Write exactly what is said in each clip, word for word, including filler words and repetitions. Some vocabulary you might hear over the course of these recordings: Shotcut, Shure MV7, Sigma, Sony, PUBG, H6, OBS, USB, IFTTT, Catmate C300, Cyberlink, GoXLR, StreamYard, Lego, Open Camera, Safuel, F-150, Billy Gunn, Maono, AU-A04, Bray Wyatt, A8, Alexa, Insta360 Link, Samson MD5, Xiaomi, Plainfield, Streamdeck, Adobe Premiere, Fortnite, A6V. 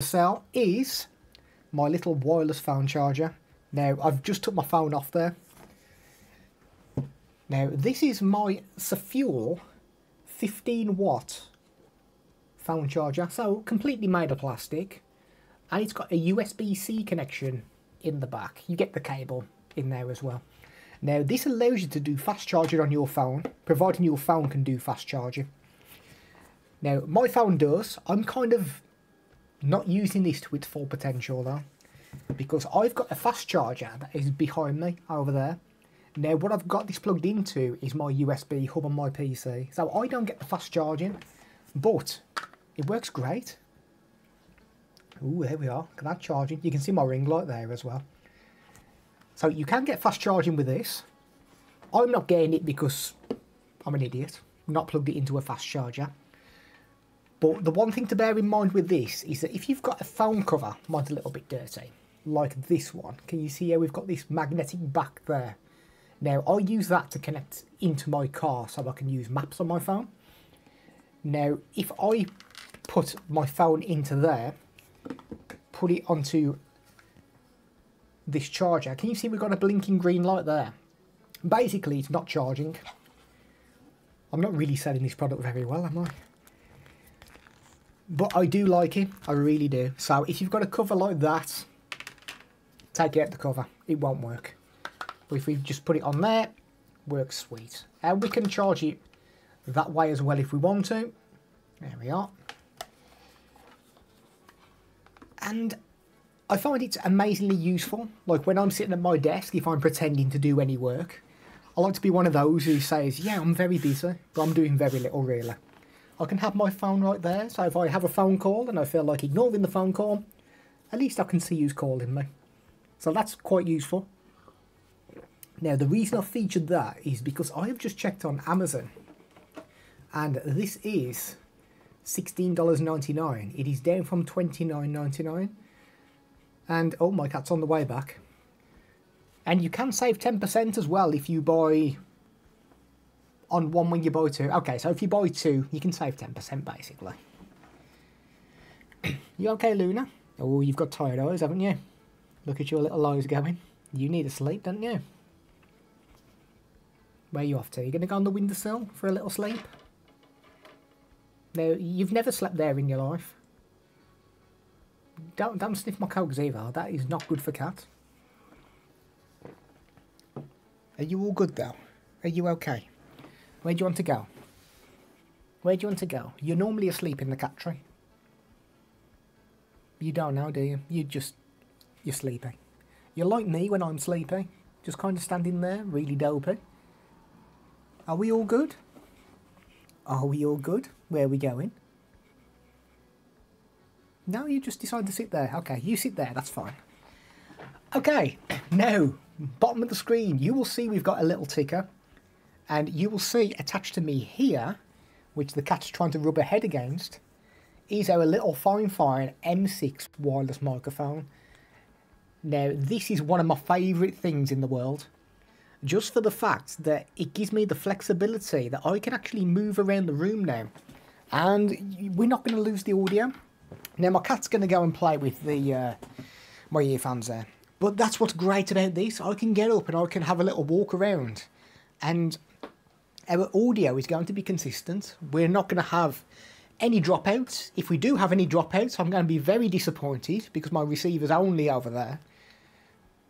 Cell is my little wireless phone charger. Now I've just took my phone off there. Now this is my Safuel fifteen watt phone charger, so completely made of plastic, and it's got a U S B C connection in the back. You get the cable in there as well. Now this allows you to do fast charging on your phone, providing your phone can do fast charging. Now my phone does. I'm kind of not using this to its full potential though, because I've got a fast charger that is behind me over there. Now what I've got this plugged into is my U S B hub on my P C, so I don't get the fast charging, but it works great. Ooh, there we are, look at that charging. You can see my ring light there as well. So you can get fast charging with this. I'm not getting it because I'm an idiot. I'm not plugged it into a fast charger. But the one thing to bear in mind with this is that if you've got a phone cover, mine's a little bit dirty, like this one. Can you see how we've got this magnetic back there? Now, I use that to connect into my car so I can use maps on my phone. Now, if I put my phone into there, put it onto this charger, can you see we've got a blinking green light there? Basically, it's not charging. I'm not really selling this product very well, am I? But I do like it, I really do. So if you've got a cover like that, take out the cover, it won't work. But if we just put it on there, works sweet. And we can charge it that way as well if we want to. There we are. And I find it's amazingly useful. Like when I'm sitting at my desk, if I'm pretending to do any work, I like to be one of those who says, yeah, I'm very busy, but I'm doing very little really. I can have my phone right there, so if I have a phone call and I feel like ignoring the phone call, at least I can see who's calling me. So that's quite useful. Now, the reason I featured that is because I have just checked on Amazon, and this is sixteen ninety-nine. It is down from twenty-nine ninety-nine, and oh, my cat's on the way back. And you can save ten percent as well if you buy on one when you buy two. Okay, so if you buy two, you can save ten percent basically. You okay, Luna? Oh, you've got tired eyes, haven't you? Look at your little eyes going. You need a sleep, don't you? Where are you off to? You're going to go on the windowsill for a little sleep? No, you've never slept there in your life. Don't, don't sniff my cokes either. That is not good for cats. Are you all good though? Are you okay? Where do you want to go? Where do you want to go? You're normally asleep in the cat tree. You don't know, do you? You just, you're sleepy. You're like me when I'm sleepy. Just kind of standing there, really dopey. Are we all good? Are we all good? Where are we going? No, you just decide to sit there. Okay, you sit there, that's fine. Okay, now, bottom of the screen, you will see we've got a little ticker. And you will see attached to me here, which the cat's trying to rub her head against, is our little Fifine M six wireless microphone. Now, this is one of my favourite things in the world, just for the fact that it gives me the flexibility that I can actually move around the room now. And we're not going to lose the audio. Now, my cat's going to go and play with the uh, my earphones there. But that's what's great about this. I can get up and I can have a little walk around. And our audio is going to be consistent. We're not going to have any dropouts. If we do have any dropouts, I'm going to be very disappointed because my receiver's only over there.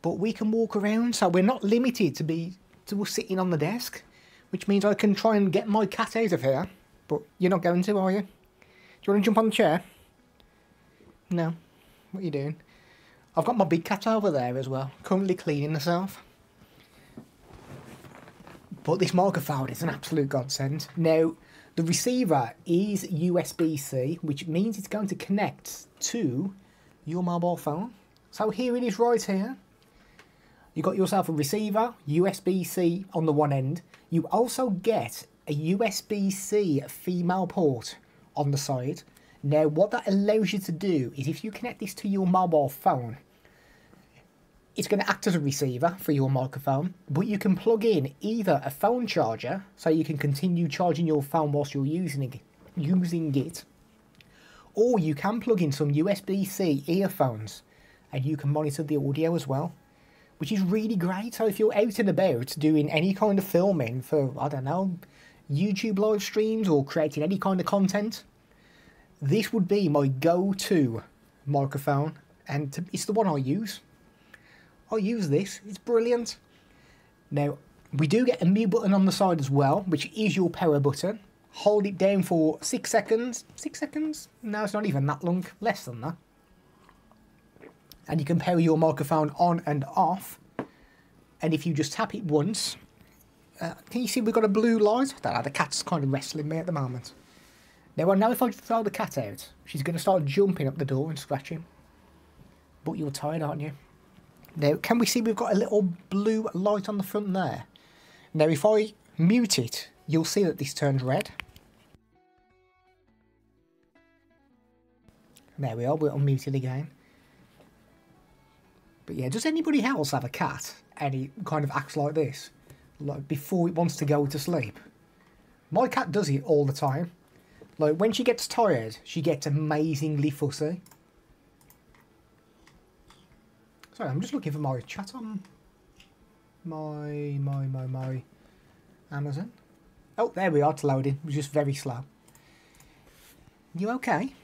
But we can walk around, so we're not limited to be to sitting on the desk, which means I can try and get my cat out of here. But you're not going to, are you? Do you want to jump on the chair? No. What are you doing? I've got my big cat over there as well, currently cleaning herself. But this microphone is an absolute godsend. Now, the receiver is U S B C, which means it's going to connect to your mobile phone. So here it is right here. You got yourself a receiver, U S B C on the one end. You also get a U S B C female port on the side. Now, what that allows you to do is if you connect this to your mobile phone, it's going to act as a receiver for your microphone, but you can plug in either a phone charger, so you can continue charging your phone whilst you're using it, using it, or you can plug in some U S B C earphones and you can monitor the audio as well, which is really great. So if you're out and about doing any kind of filming for, I don't know, YouTube live streams or creating any kind of content, this would be my go-to microphone, and it's the one I use. I use this, it's brilliant. Now, we do get a mute button on the side as well, which is your power button. Hold it down for six seconds. Six seconds? No, it's not even that long, less than that. And you can power your microphone on and off. And if you just tap it once, uh, can you see we've got a blue light? I don't know, the cat's kind of wrestling me at the moment. Now I know if I throw the cat out, she's going to start jumping up the door and scratching. But you're tired, aren't you? Now, can we see we've got a little blue light on the front there? Now, if I mute it, you'll see that this turns red. There we are, we're unmuted again. But yeah, does anybody else have a cat and it kind of acts like this? Like, before it wants to go to sleep? My cat does it all the time. Like, when she gets tired, she gets amazingly fussy. Sorry, I'm just looking for my chat on my, my, my, my Amazon. Oh, there we are, it's loading. It was just very slow. You okay?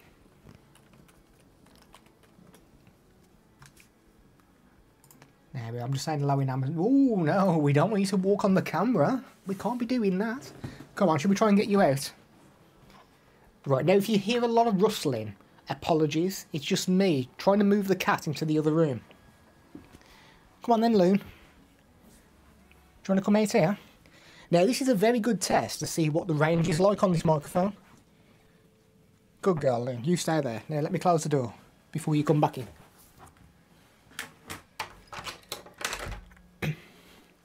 There we are, I'm just saying hello in Amazon. Oh, no, we don't want you to walk on the camera. We can't be doing that. Come on, should we try and get you out? Right, now if you hear a lot of rustling, apologies. It's just me trying to move the cat into the other room. Come on then, Loon. Do you want to come out here? Now, this is a very good test to see what the range is like on this microphone. Good girl, Loon. You stay there. Now, let me close the door before you come back in.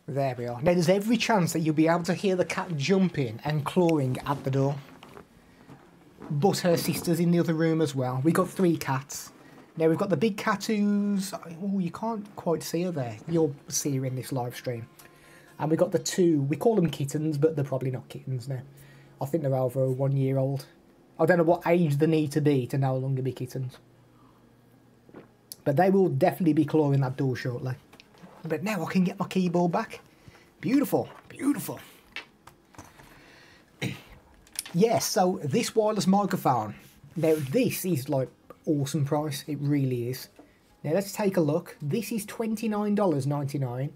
There we are. Now, there's every chance that you'll be able to hear the cat jumping and clawing at the door. But her sister's in the other room as well. We've got three cats. Now we've got the big cat who's, oh, you can't quite see her there. You'll see her in this live stream. And we've got the two, we call them kittens, but they're probably not kittens now. I think they're over a one year old. I don't know what age they need to be to no longer be kittens. But they will definitely be clawing that door shortly. But now I can get my keyboard back. Beautiful, beautiful. Yes, so this wireless microphone. Now this is like, awesome price, it really is. Now let's take a look. This is twenty-nine ninety-nine,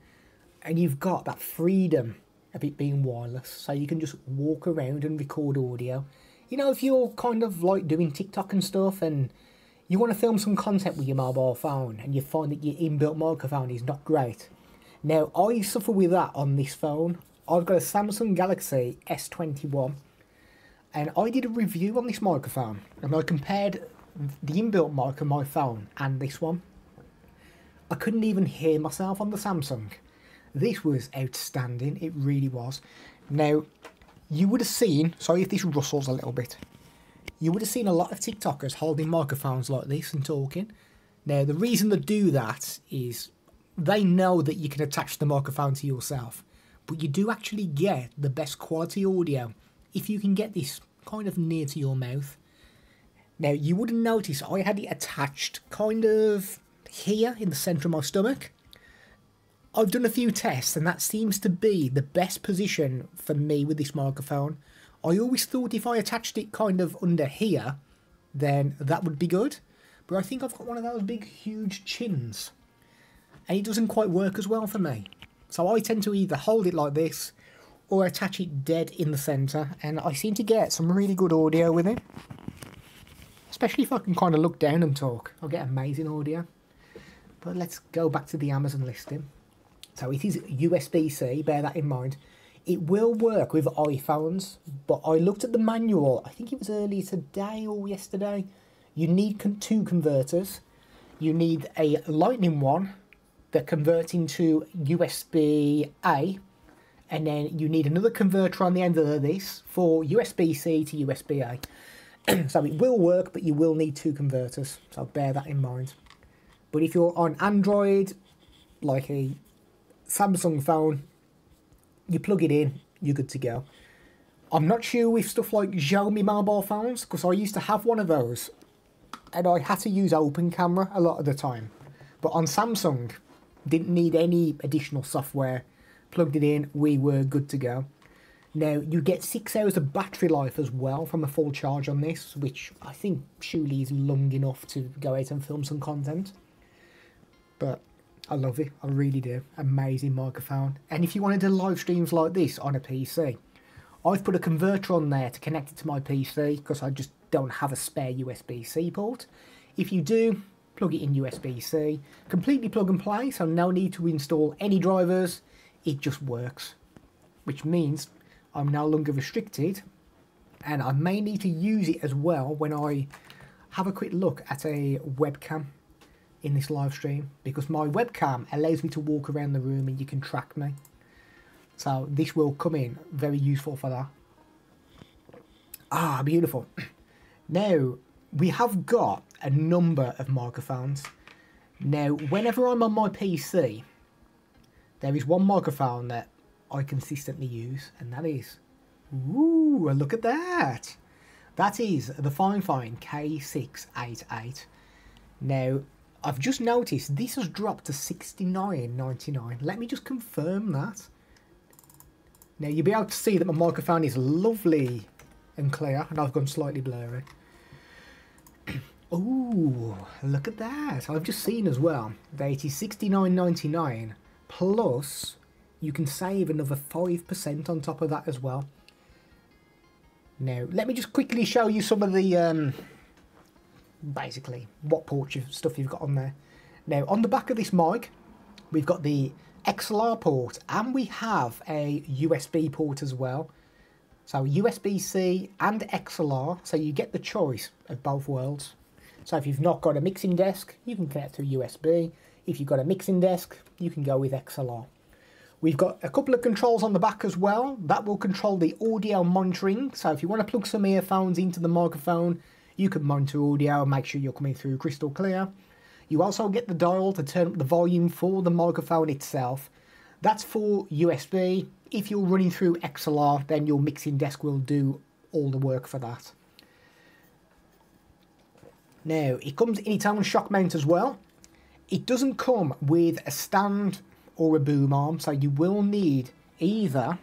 and you've got that freedom of it being wireless, so you can just walk around and record audio. You know, if you're kind of like doing TikTok and stuff and you want to film some content with your mobile phone and you find that your inbuilt microphone is not great. Now I suffer with that on this phone. I've got a Samsung Galaxy S twenty-one, and I did a review on this microphone and I compared the inbuilt mic on my phone and this one. I couldn't even hear myself on the Samsung. This was outstanding, it really was. Now, you would have seen, sorry if this rustles a little bit, you would have seen a lot of TikTokers holding microphones like this and talking. Now, the reason they do that is they know that you can attach the microphone to yourself, but you do actually get the best quality audio if you can get this kind of near to your mouth. Now, you wouldn't notice I had it attached kind of here in the centre of my stomach. I've done a few tests and that seems to be the best position for me with this microphone. I always thought if I attached it kind of under here, then that would be good. But I think I've got one of those big, huge chins, and it doesn't quite work as well for me. So I tend to either hold it like this or attach it dead in the centre, and I seem to get some really good audio with it. Especially if I can kind of look down and talk, I'll get amazing audio. But let's go back to the Amazon listing. So it is U S B C, bear that in mind. It will work with iPhones, but I looked at the manual, I think it was earlier today or yesterday. You need con two converters. You need a lightning one that converts into U S B A, and then you need another converter on the end of this for U S B C to U S B A. So it will work, but you will need two converters, so bear that in mind. But if you're on Android, like a Samsung phone, you plug it in, you're good to go. I'm not sure with stuff like Xiaomi mobile phones, because I used to have one of those, and I had to use Open Camera a lot of the time. But on Samsung, didn't need any additional software, plugged it in, we were good to go. Now, you get six hours of battery life as well from a full charge on this, which I think surely is long enough to go out and film some content. But I love it, I really do. Amazing microphone. And if you wanted to live streams like this on a P C, I've put a converter on there to connect it to my P C because I just don't have a spare U S B C port. If you do, plug it in U S B C. Completely plug and play, so no need to install any drivers. It just works, which means I'm no longer restricted, and I may need to use it as well when I have a quick look at a webcam in this live stream, because my webcam allows me to walk around the room and you can track me. So this will come in very useful for that. Ah, beautiful. Now, we have got a number of microphones. Now, whenever I'm on my P C, there is one microphone that I consistently use, and that is, ooh, look at that. That is the Fifine K six eighty-eight. Now, I've just noticed this has dropped to sixty-nine ninety-nine. Let me just confirm that. Now, you'll be able to see that my microphone is lovely and clear, and I've gone slightly blurry. Ooh, look at that. I've just seen as well that it is sixty-nine ninety-nine, plus you can save another five percent on top of that as well. Now, let me just quickly show you some of the, um, basically, what port stuff you've got on there. Now, on the back of this mic, we've got the X L R port, and we have a U S B port as well. So, U S B C and X L R, so you get the choice of both worlds. So, if you've not got a mixing desk, you can connect through U S B. If you've got a mixing desk, you can go with X L R. We've got a couple of controls on the back as well. That will control the audio monitoring. So if you want to plug some earphones into the microphone, you can monitor audio, make sure you're coming through crystal clear. You also get the dial to turn up the volume for the microphone itself. That's for U S B. If you're running through X L R, then your mixing desk will do all the work for that. Now, it comes in its own shock mount as well. It doesn't come with a stand or a boom arm, so you will need either,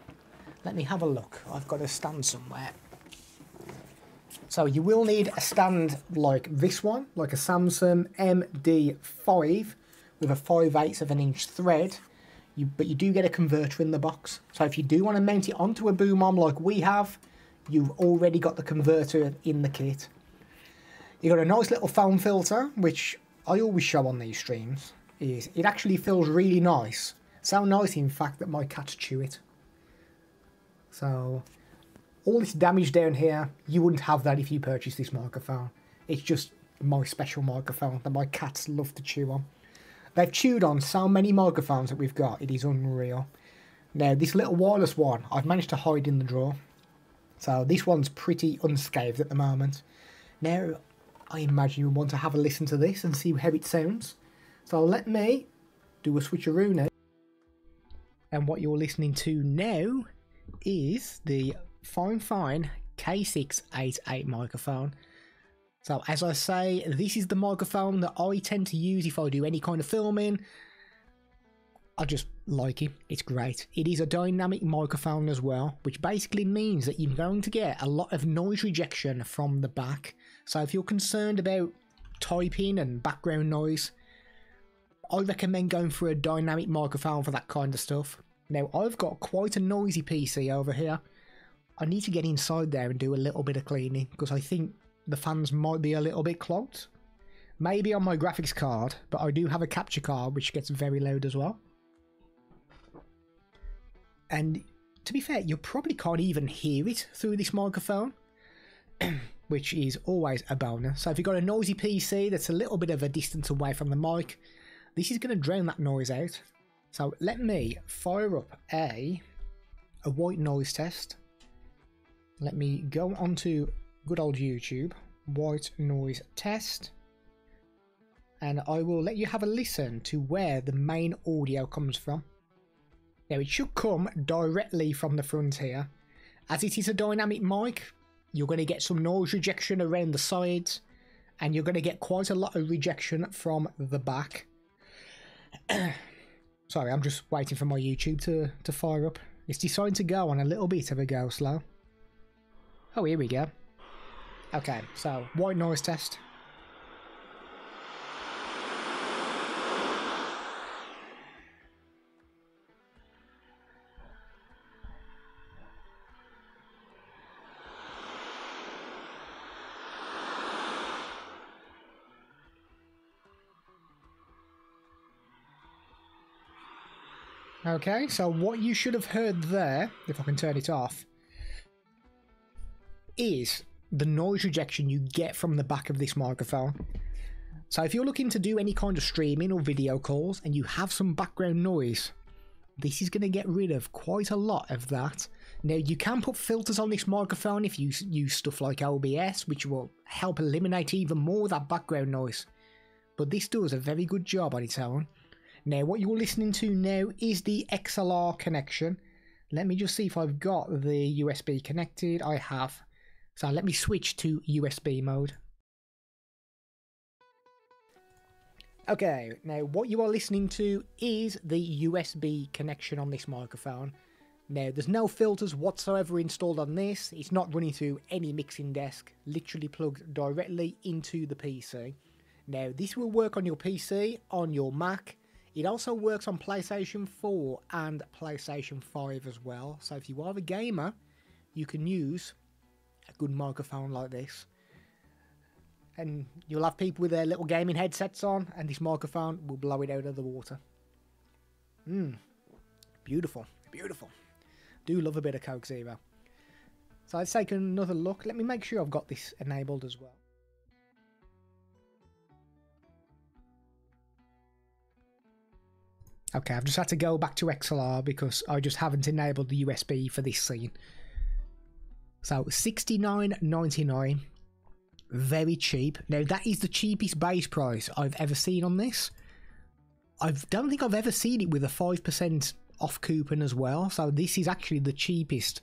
let me have a look, I've got a stand somewhere. So you will need a stand like this one, like a Samson M D five with a five eighths of an inch thread, you, but you do get a converter in the box. So if you do want to mount it onto a boom arm like we have, you've already got the converter in the kit. You've got a nice little foam filter, which I always show on these streams. Is it actually feels really nice. So nice, in fact, that my cats chew it. So, all this damage down here, you wouldn't have that if you purchased this microphone. It's just my special microphone that my cats love to chew on. They've chewed on so many microphones that we've got, it is unreal. Now, this little wireless one, I've managed to hide in the drawer. So, this one's pretty unscathed at the moment. Now, I imagine you'll want to have a listen to this and see how it sounds. So let me do a switcheroo now. And what you're listening to now is the Fifine K six eighty-eight microphone. So as I say, this is the microphone that I tend to use if I do any kind of filming. I just like it, it's great. It is a dynamic microphone as well, which basically means that you're going to get a lot of noise rejection from the back. So if you're concerned about typing and background noise, I recommend going for a dynamic microphone for that kind of stuff. Now, I've got quite a noisy P C over here. I need to get inside there and do a little bit of cleaning because I think the fans might be a little bit clogged. Maybe on my graphics card, but I do have a capture card which gets very loud as well. And to be fair, you probably can't even hear it through this microphone, which is always a bonus. So if you've got a noisy P C that's a little bit of a distance away from the mic, this is going to drown that noise out. So let me fire up a, a white noise test. Let me go onto good old YouTube, white noise test. And I will let you have a listen to where the main audio comes from. Now it should come directly from the front here. As it is a dynamic mic, you're going to get some noise rejection around the sides. and you're going to get quite a lot of rejection from the back. Sorry, I'm just waiting for my YouTube to, to fire up. It's deciding to go on a little bit of a go slow. Oh, here we go. Okay, so white noise test. Okay, so what you should have heard there, if I can turn it off, is the noise rejection you get from the back of this microphone. So if you're looking to do any kind of streaming or video calls and you have some background noise, this is going to get rid of quite a lot of that. Now, you can put filters on this microphone if you use stuff like O B S, which will help eliminate even more of that background noise, but this does a very good job on its own. Now, what you're listening to now is the X L R connection. Let me just see if I've got the U S B connected. I have. So let me switch to U S B mode. Okay, now what you are listening to is the U S B connection on this microphone. Now, there's no filters whatsoever installed on this. It's not running through any mixing desk, literally plugged directly into the P C. Now, this will work on your P C, on your Mac. It also works on PlayStation four and PlayStation five as well. So if you are a gamer, you can use a good microphone like this. And you'll have people with their little gaming headsets on, and this microphone will blow it out of the water. Mmm. Beautiful. Beautiful. Do love a bit of Coke Zero. So let's take another look. Let me make sure I've got this enabled as well. Okay, I've just had to go back to X L R because I just haven't enabled the U S B for this scene. So, sixty-nine ninety-nine, very cheap. Now, that is the cheapest base price I've ever seen on this. I don't think I've ever seen it with a five percent off coupon as well, so this is actually the cheapest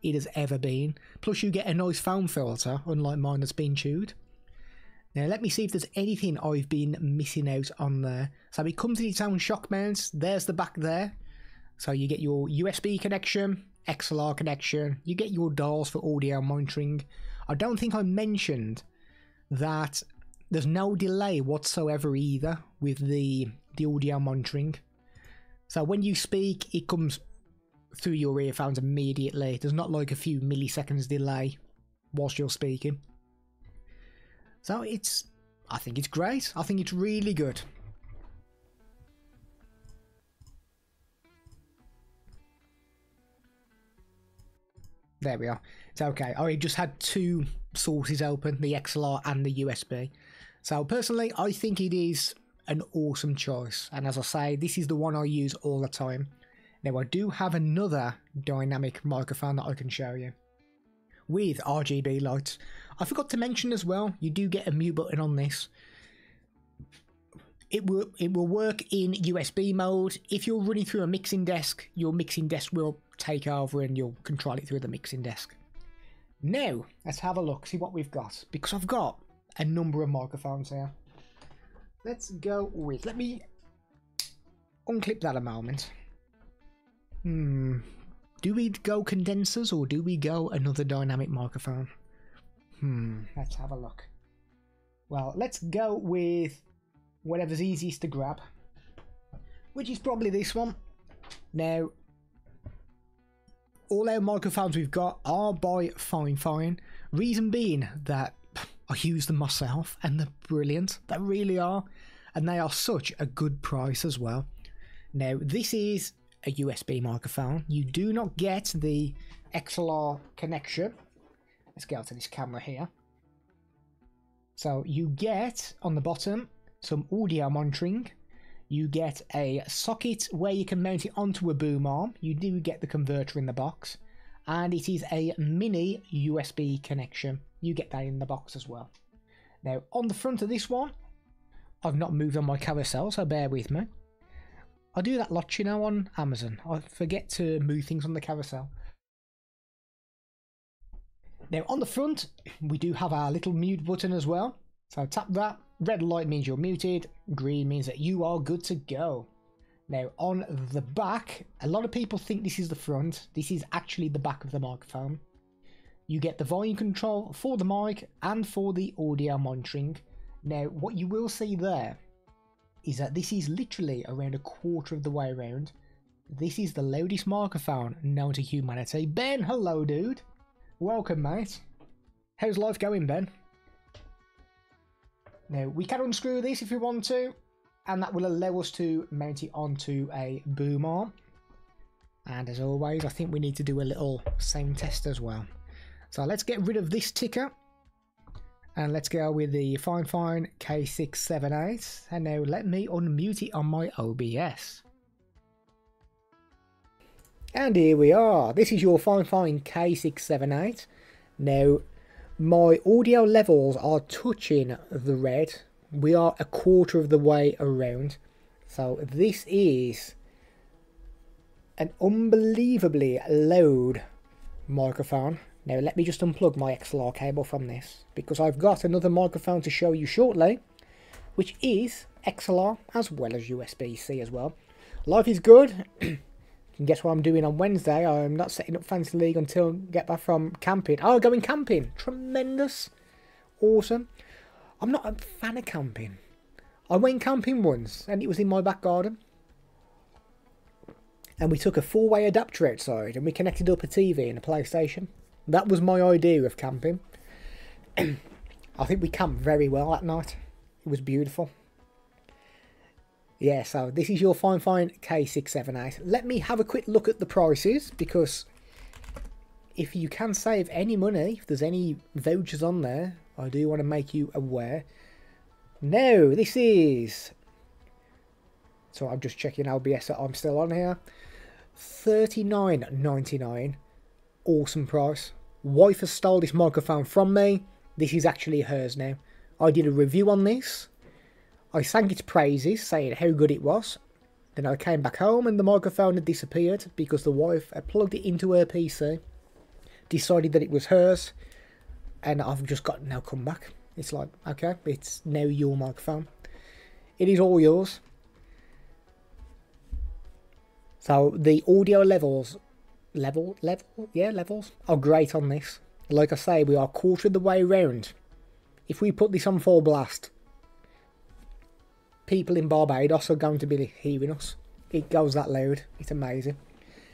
it has ever been. Plus, you get a nice foam filter, unlike mine that's been chewed. Now, let me see if there's anything I've been missing out on there. So it comes in its own shock mounts. There's the back there. So you get your U S B connection, X L R connection. You get your dials for audio monitoring. I don't think I mentioned that there's no delay whatsoever either with the, the audio monitoring. So when you speak, it comes through your earphones immediately. There's not like a few milliseconds delay whilst you're speaking. So it's, I think it's great. I think it's really good. There we are. It's okay. I just had two sources open, the X L R and the U S B. So personally, I think it is an awesome choice. And as I say, this is the one I use all the time. Now I do have another dynamic microphone that I can show you, with R G B lights. I forgot to mention as well, you do get a mute button on this. It will, it will work in U S B mode. If you're running through a mixing desk, your mixing desk will take over and you'll control it through the mixing desk. Now, let's have a look, see what we've got, because I've got a number of microphones here. Let's go with, let me unclip that a moment. Hmm. Do we go condensers or do we go another dynamic microphone? Hmm, let's have a look. Well, let's go with whatever's easiest to grab, which is probably this one. Now, all our microphones we've got are by Fifine. Reason being that I use them myself and they're brilliant. They really are. And they are such a good price as well. Now, this is a U S B microphone. You do not get the X L R connection. Let's go to this camera here. So you get on the bottom some audio monitoring. You get a socket where you can mount it onto a boom arm. You do get the converter in the box, and it is a mini U S B connection. You get that in the box as well. Now on the front of this one, I've not moved on my carousel, so bear with me. I do that lot, you know, on Amazon. I forget to move things on the carousel. Now, on the front, we do have our little mute button as well. So tap that. Red light means you're muted. Green means that you are good to go. Now on the back, a lot of people think this is the front. This is actually the back of the microphone. You get the volume control for the mic and for the audio monitoring. Now what you will see there is that this is literally around a quarter of the way around. This is the loudest microphone known to humanity. Ben, hello dude. Welcome mate. How's life going, Ben? Now we can unscrew this if we want to, and that will allow us to mount it onto a boom arm. And as always, I think we need to do a little sound test as well. So let's get rid of this ticker and let's go with the Fifine K six seven eight, and now let me unmute it on my O B S. And here we are. This is your Fifine K six seven eight. Now my audio levels are touching the red. We are a quarter of the way around. So this is an unbelievably loud microphone. Now let me just unplug my X L R cable from this, because I've got another microphone to show you shortly, which is X L R as well as U S B C as well. Life is good. And guess what I'm doing on Wednesday? I'm not setting up Fantasy League until I get back from camping. Oh, going camping. Tremendous. Awesome. I'm not a fan of camping. I went camping once and it was in my back garden. And we took a four-way adapter outside and we connected up a T V and a PlayStation. That was my idea of camping. I think we camped very well that night. It was beautiful. Yeah, so this is your Fifine K six seven eight. Let me have a quick look at the prices, because if you can save any money, if there's any vouchers on there, I do want to make you aware. Now, this is... So I'm just checking O B S that I'm still on here. thirty-nine ninety-nine. Awesome price. Wife has stole this microphone from me. This is actually hers now. I did a review on this. I sang its praises, saying how good it was. Then I came back home and the microphone had disappeared because the wife had plugged it into her P C, decided that it was hers, and I've just got no comeback. It's like, okay, it's now your microphone. It is all yours. So the audio levels, level, level, yeah, levels, are great on this. Like I say, we are a quarter of the way round. If we put this on full blast, people in Barbados are going to be hearing us. It goes that loud. It's amazing.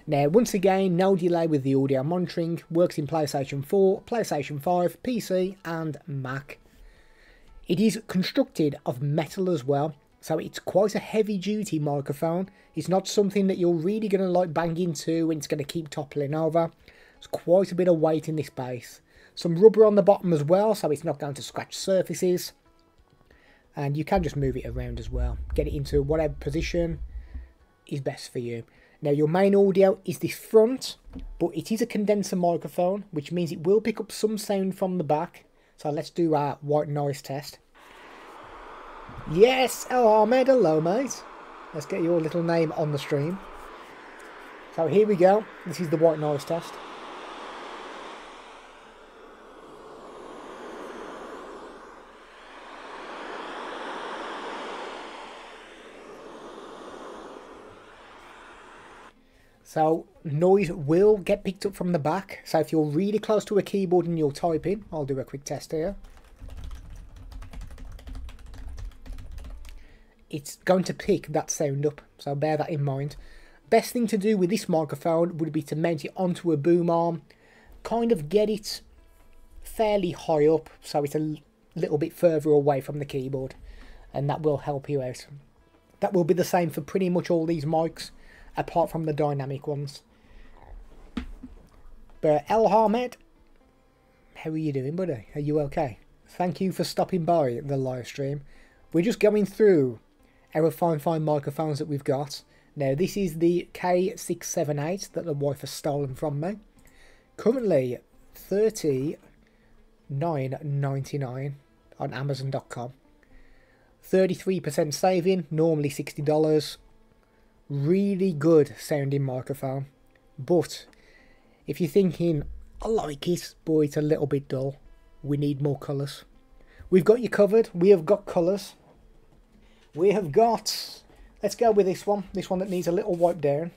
Now, once again, no delay with the audio monitoring. Works in PlayStation four, PlayStation five, P C and Mac. It is constructed of metal as well, so it's quite a heavy-duty microphone. It's not something that you're really going to like bang into and it's going to keep toppling over. There's quite a bit of weight in this base. Some rubber on the bottom as well, so it's not going to scratch surfaces. And you can just move it around as well. Get it into whatever position is best for you. Now your main audio is this front, but it is a condenser microphone, which means it will pick up some sound from the back. So let's do our white noise test. Yes, El Ahmed, hello mate. Let's get your little name on the stream. So here we go. This is the white noise test. So noise will get picked up from the back. So if you're really close to a keyboard and you're typing, I'll do a quick test here. It's going to pick that sound up, so bear that in mind. Best thing to do with this microphone would be to mount it onto a boom arm. Kind of get it fairly high up, so it's a little bit further away from the keyboard. And that will help you out. That will be the same for pretty much all these mics, apart from the dynamic ones. But El Ahmed, how are you doing, buddy? Are you okay? Thank you for stopping by the live stream. We're just going through our Fifine microphones that we've got. Now this is the K six seven eight that the wife has stolen from me. Currently thirty-nine ninety-nine on Amazon dot com. thirty-three percent saving, normally sixty dollars. Really good sounding microphone, but if you're thinking I like it but it's a little bit dull, we need more colours. We've got you covered. We have got colours. We have got... Let's go with this one. This one that needs a little wipe down.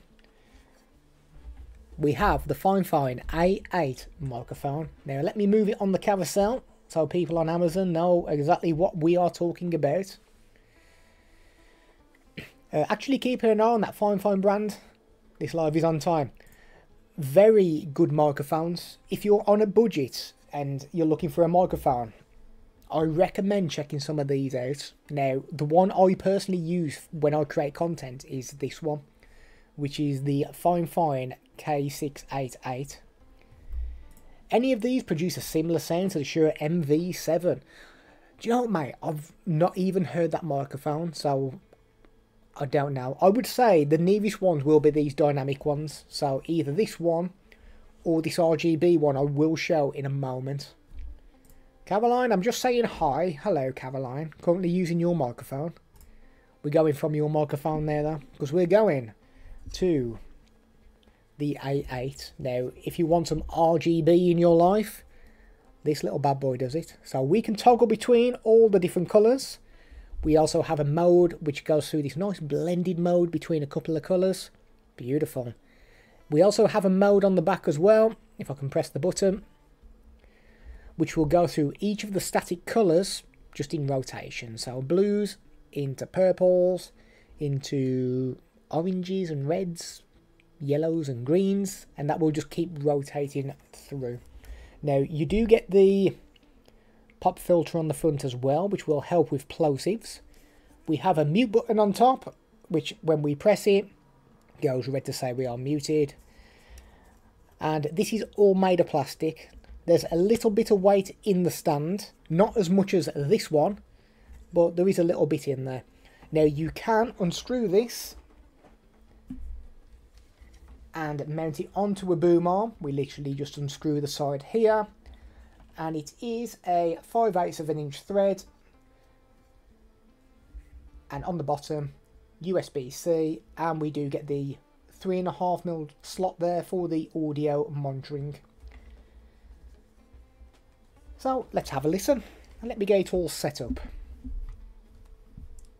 We have the Fifine A eight microphone. Now let me move it on the carousel so people on Amazon know exactly what we are talking about. Uh, actually keeping an eye on that Fifine brand. This live is on time. Very good microphones. If you're on a budget and you're looking for a microphone, I recommend checking some of these out. Now, the one I personally use when I create content is this one, which is the Fifine K six eighty-eight. Any of these produce a similar sound to the Shure M V seven. Do you know what, mate? I've not even heard that microphone, so I don't know. I would say the nearest ones will be these dynamic ones. So either this one or this R G B one I will show in a moment. Caroline, I'm just saying hi. Hello, Caroline. Currently using your microphone. We're going from your microphone there, though, because we're going to the A eight. Now, if you want some R G B in your life, this little bad boy does it. So we can toggle between all the different colours. We also have a mode which goes through this nice blended mode between a couple of colours. Beautiful. We also have a mode on the back as well, if I can press the button, which will go through each of the static colours just in rotation. So blues into purples, into oranges and reds, yellows and greens, and that will just keep rotating through. Now you do get the pop filter on the front as well, which will help with plosives. We have a mute button on top, which when we press it, goes red to say we are muted. And this is all made of plastic. There's a little bit of weight in the stand, not as much as this one, but there is a little bit in there. Now you can unscrew this and mount it onto a boom arm. We literally just unscrew the side here, and it is a five eighths of an inch thread, and on the bottom U S B C, and we do get the three and a half mil slot there for the audio monitoring. So let's have a listen and let me get it all set up.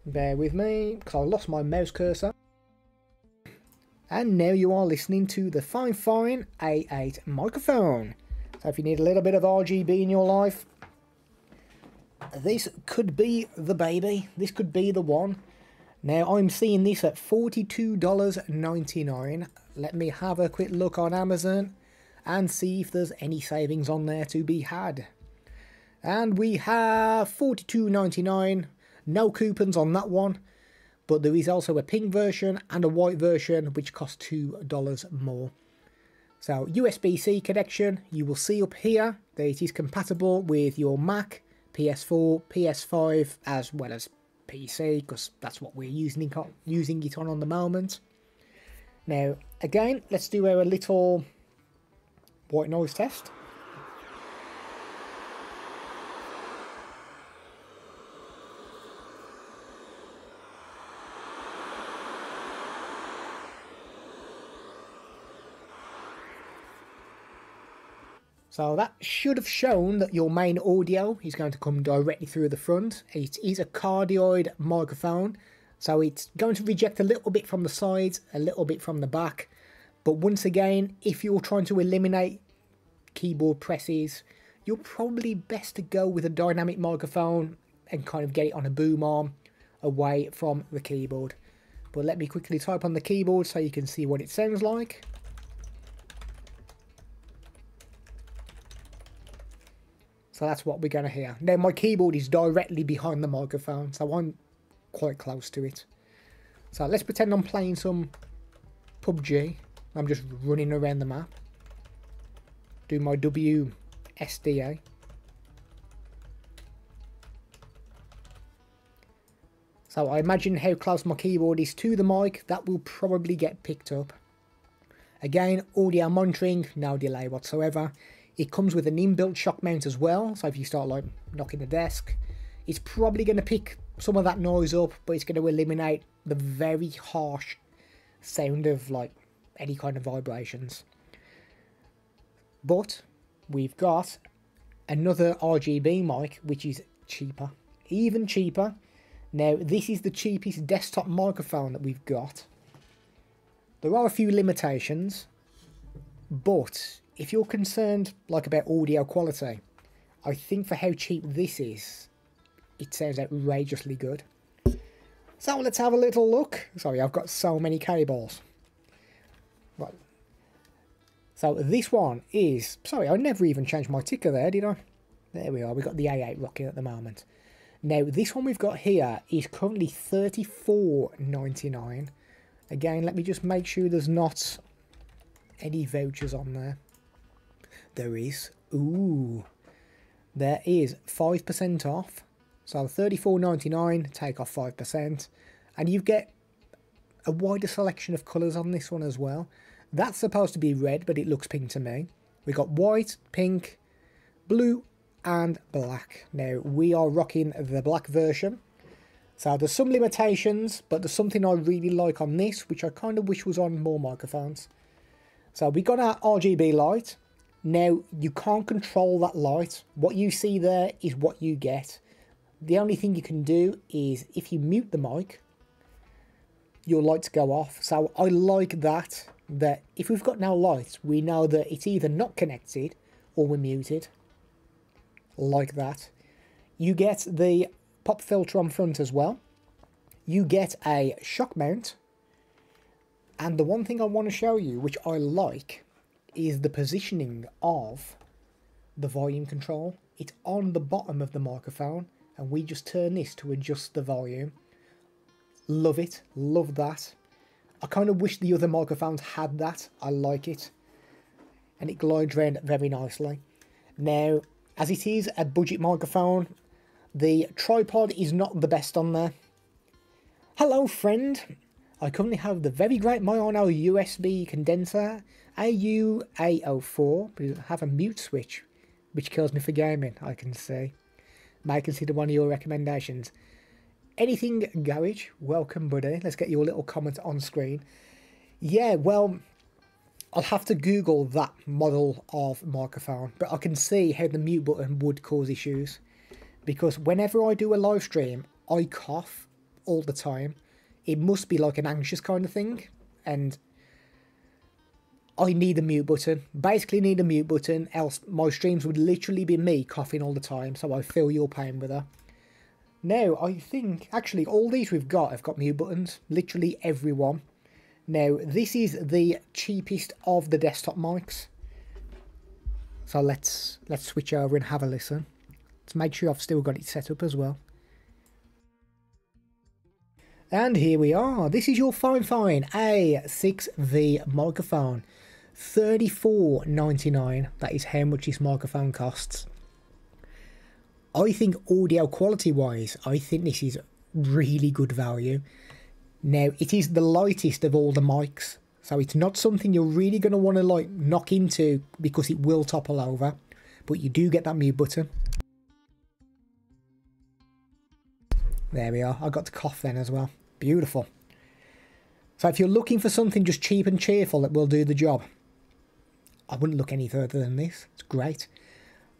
Bear with me because I lost my mouse cursor. And now you are listening to the Fifine A eight microphone. So if you need a little bit of R G B in your life, this could be the baby. This could be the one. Now I'm seeing this at forty-two ninety-nine. Let me have a quick look on Amazon and see if there's any savings on there to be had. And we have forty-two ninety-nine, no coupons on that one, but there is also a pink version and a white version which cost two dollars more. So U S B C connection, you will see up here that it is compatible with your Mac, P S four, P S five, as well as P C, because that's what we're using, using it on on the moment. Now, again, let's do our little white noise test. So that should have shown that your main audio is going to come directly through the front. It is a cardioid microphone, so it's going to reject a little bit from the sides, a little bit from the back. But once again, if you're trying to eliminate keyboard presses, you're probably best to go with a dynamic microphone and kind of get it on a boom arm away from the keyboard. But let me quickly type on the keyboard so you can see what it sounds like. So that's what we're going to hear. Now my keyboard is directly behind the microphone, so I'm quite close to it. So let's pretend I'm playing some P U B G. I'm just running around the map. Do my W S D A. So I imagine how close my keyboard is to the mic. That will probably get picked up. Again, audio monitoring, no delay whatsoever. It comes with an inbuilt shock mount as well. So if you start like knocking the desk, it's probably going to pick some of that noise up, but it's going to eliminate the very harsh sound of like any kind of vibrations. But we've got another R G B mic, which is cheaper, even cheaper. Now, this is the cheapest desktop microphone that we've got. There are a few limitations, but if you're concerned like about audio quality, I think for how cheap this is, it sounds outrageously good. So let's have a little look. Sorry, I've got so many cables. Right. So this one is... Sorry, I never even changed my ticker there, did I? There we are, we've got the A eight rocking at the moment. Now, this one we've got here is currently thirty-four ninety-nine. Again, let me just make sure there's not any vouchers on there. There is. Ooh. There is five percent off. So thirty-four ninety-nine, take off five percent. And you get a wider selection of colours on this one as well. That's supposed to be red, but it looks pink to me. We've got white, pink, blue, and black. Now, we are rocking the black version. So there's some limitations, but there's something I really like on this, which I kind of wish was on more microphones. So we got our R G B light. Now, you can't control that light. What you see there is what you get. The only thing you can do is, if you mute the mic, your lights go off. So I like that, that if we've got no lights, we know that it's either not connected or we're muted. Like that. You get the pop filter on front as well. You get a shock mount. And the one thing I want to show you, which I like, is the positioning of the volume control. It's on the bottom of the microphone, and we just turn this to adjust the volume. Love it. Love that. I kind of wish the other microphones had that. I like it. And it glides around very nicely. Now, as it is a budget microphone, the tripod is not the best on there. Hello friend, I currently have the very great Maono U S B condenser A U A zero four, but it doesn't have a mute switch, which kills me for gaming, I can see. May consider one of your recommendations. Anything garage, welcome buddy, let's get your little comment on screen. Yeah, well, I'll have to Google that model of microphone, but I can see how the mute button would cause issues, because whenever I do a live stream, I cough all the time. It must be like an anxious kind of thing, and I need a mute button. Basically need a mute button, else my streams would literally be me coughing all the time, so I feel your pain with her. Now, I think, actually, all these we've got have got mute buttons, literally everyone. Now, this is the cheapest of the desktop mics. So let's let's switch over and have a listen. Let's make sure I've still got it set up as well. And here we are. This is your Fifine A six V microphone. thirty-four ninety-nine. That is how much this microphone costs. I think audio quality wise, I think this is really good value. Now, it is the lightest of all the mics, so it's not something you're really going to want to like knock into, because it will topple over, but you do get that mute button. There we are, I got to cough then as well. Beautiful. So if you're looking for something just cheap and cheerful that will do the job, I wouldn't look any further than this. It's great.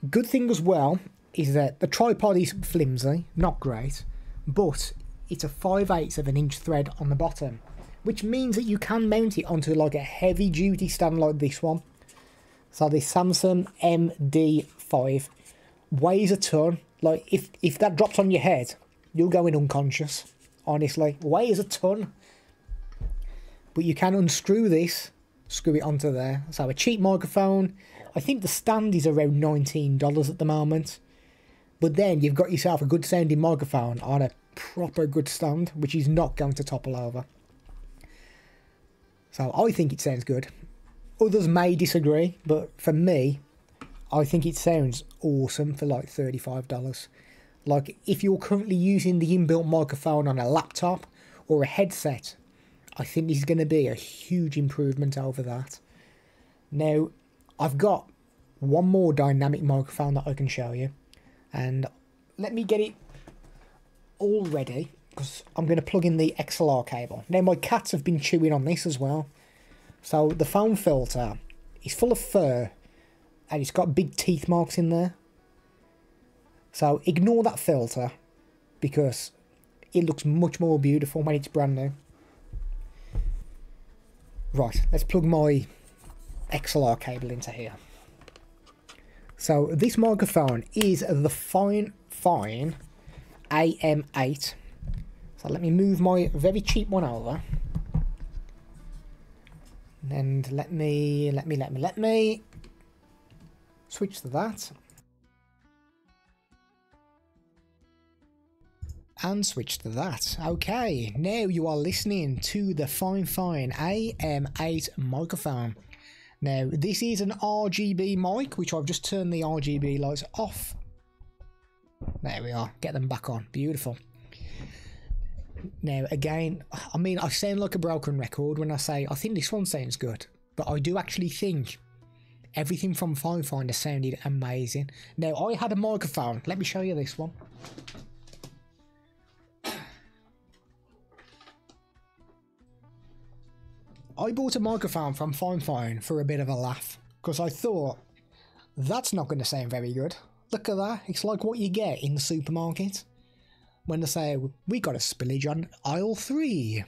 Good thing as well is that the tripod is flimsy, not great, but it's a five eighths of an inch thread on the bottom, which means that you can mount it onto like a heavy duty stand like this one. So this Samson M D five weighs a ton. Like if, if that drops on your head, you're going unconscious. Honestly, weighs a ton. But you can unscrew this, screw it onto there. So a cheap microphone. I think the stand is around nineteen dollars at the moment. But then you've got yourself a good sounding microphone on a proper good stand, which is not going to topple over. So I think it sounds good. Others may disagree, but for me, I think it sounds awesome for like thirty-five dollars. Like if you're currently using the inbuilt microphone on a laptop or a headset, I think this is going to be a huge improvement over that. Now, I've got one more dynamic microphone that I can show you, and let me get it already, because I'm going to plug in the X L R cable. Now, my cats have been chewing on this as well. So the foam filter is full of fur, and it's got big teeth marks in there. So ignore that filter because it looks much more beautiful when it's brand new. Right, let's plug my X L R cable into here. So this microphone is the fine, fine A M eight. So let me move my very cheap one over. And let me, let me, let me, let me switch to that. And switch to that. Okay, now you are listening to the fine, fine A M eight microphone. Now, this is an R G B mic, which I've just turned the R G B lights off. There we are, get them back on. Beautiful. Now, again, I mean, I sound like a broken record when I say I think this one sounds good, but I do actually think everything from Fine Finder sounded amazing. Now, I had a microphone. Let me show you this one. I bought a microphone from Fifine for a bit of a laugh because I thought that's not going to sound very good. Look at that, it's like what you get in the supermarket when they say we got a spillage on aisle three.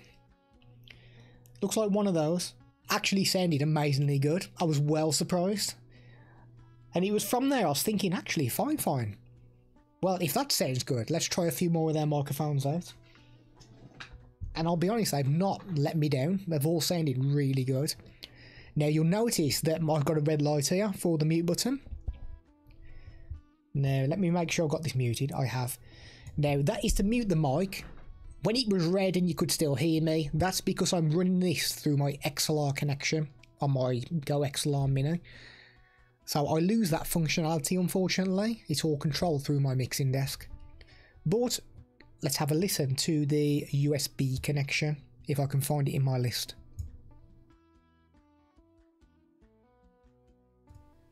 Looks like one of those. Actually sounded amazingly good. I was well surprised, and it was from there I was thinking, actually Fifine, well, if that sounds good, let's try a few more of their microphones out. And I'll be honest, they've not let me down. They've all sounded really good. Now you'll notice that I've got a red light here for the mute button. Now let me make sure I've got this muted. I have. Now that is to mute the mic. When it was red and you could still hear me, that's because I'm running this through my X L R connection on my GoXLR Mini. So I lose that functionality, unfortunately. It's all controlled through my mixing desk. But let's have a listen to the U S B connection, if I can find it in my list.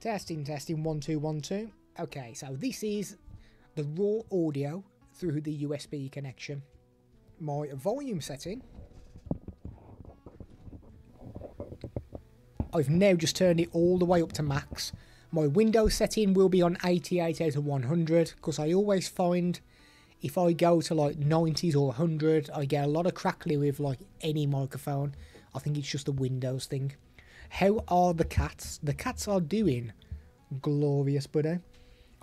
Testing, testing, one, two, one, two. Okay, so this is the raw audio through the U S B connection. My volume setting, I've now just turned it all the way up to max. My window setting will be on eighty-eight out of one hundred, because I always find if I go to like nineties or one hundred, I get a lot of crackly with like any microphone. I think it's just the Windows thing. How are the cats? The cats are doing glorious, buddy.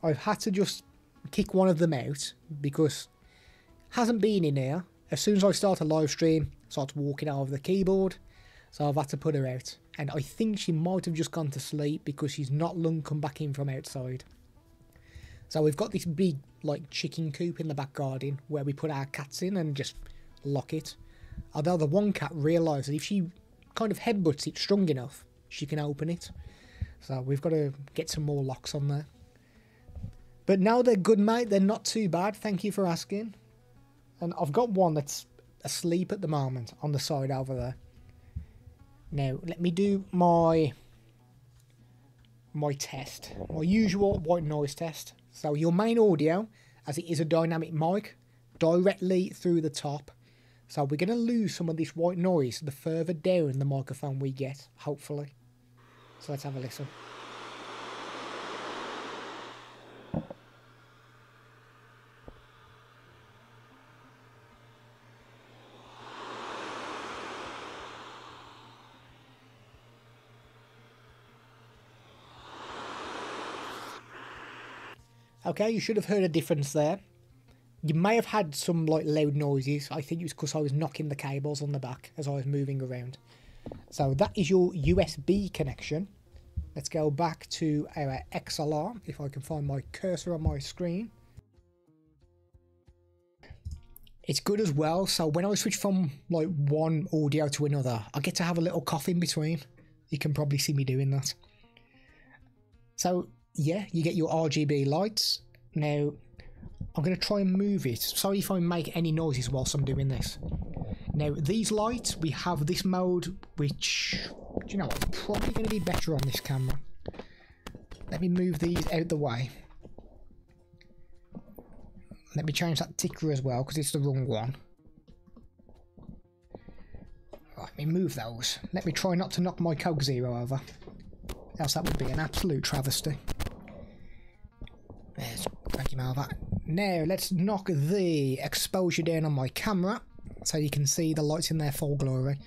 I've had to just kick one of them out because it hasn't been in here. As soon as I start a live stream, it starts walking out of the keyboard. So I've had to put her out. And I think she might have just gone to sleep because she's not long come back in from outside. So we've got this big like chicken coop in the back garden where we put our cats in and just lock it. Although the one cat realised that if she kind of headbutts it strong enough, she can open it. So we've got to get some more locks on there. But now they're good, mate. They're not too bad. Thank you for asking. And I've got one that's asleep at the moment on the side over there. Now, let me do my, my test. My usual white noise test. So your main audio, as it is a dynamic mic, directly through the top. So we're going to lose some of this white noise the further down the microphone we get, hopefully. So let's have a listen. Okay, you should have heard a difference there. You may have had some like loud noises. I think it was because I was knocking the cables on the back as I was moving around. So that is your U S B connection. Let's go back to our X L R, if I can find my cursor on my screen. It's good as well, so when I switch from like one audio to another, I get to have a little cough in between. You can probably see me doing that. So yeah, you get your R G B lights. Now, I'm going to try and move it. Sorry if I make any noises whilst I'm doing this. Now, these lights, we have this mode, which, do you know what, probably going to be better on this camera. Let me move these out the way. Let me change that ticker as well, because it's the wrong one. Right, let me move those. Let me try not to knock my Coke Zero over. Else that would be an absolute travesty. There's, thank you, Malva. Now let's knock the exposure down on my camera so you can see the lights in their full glory.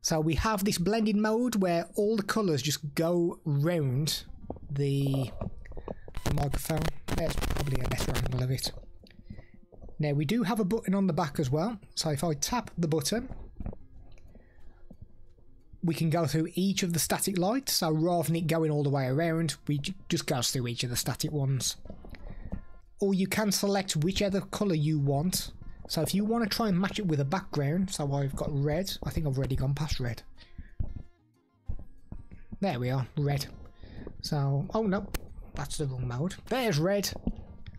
So we have this blended mode where all the colours just go round the, the microphone. That's probably a better angle of it. Now we do have a button on the back as well, so if I tap the button we can go through each of the static lights, so rather than it going all the way around, we just go through each of the static ones. Or you can select whichever colour you want. So if you want to try and match it with a background, so I've got red, I think I've already gone past red. There we are, red. So, oh no, that's the wrong mode. There's red.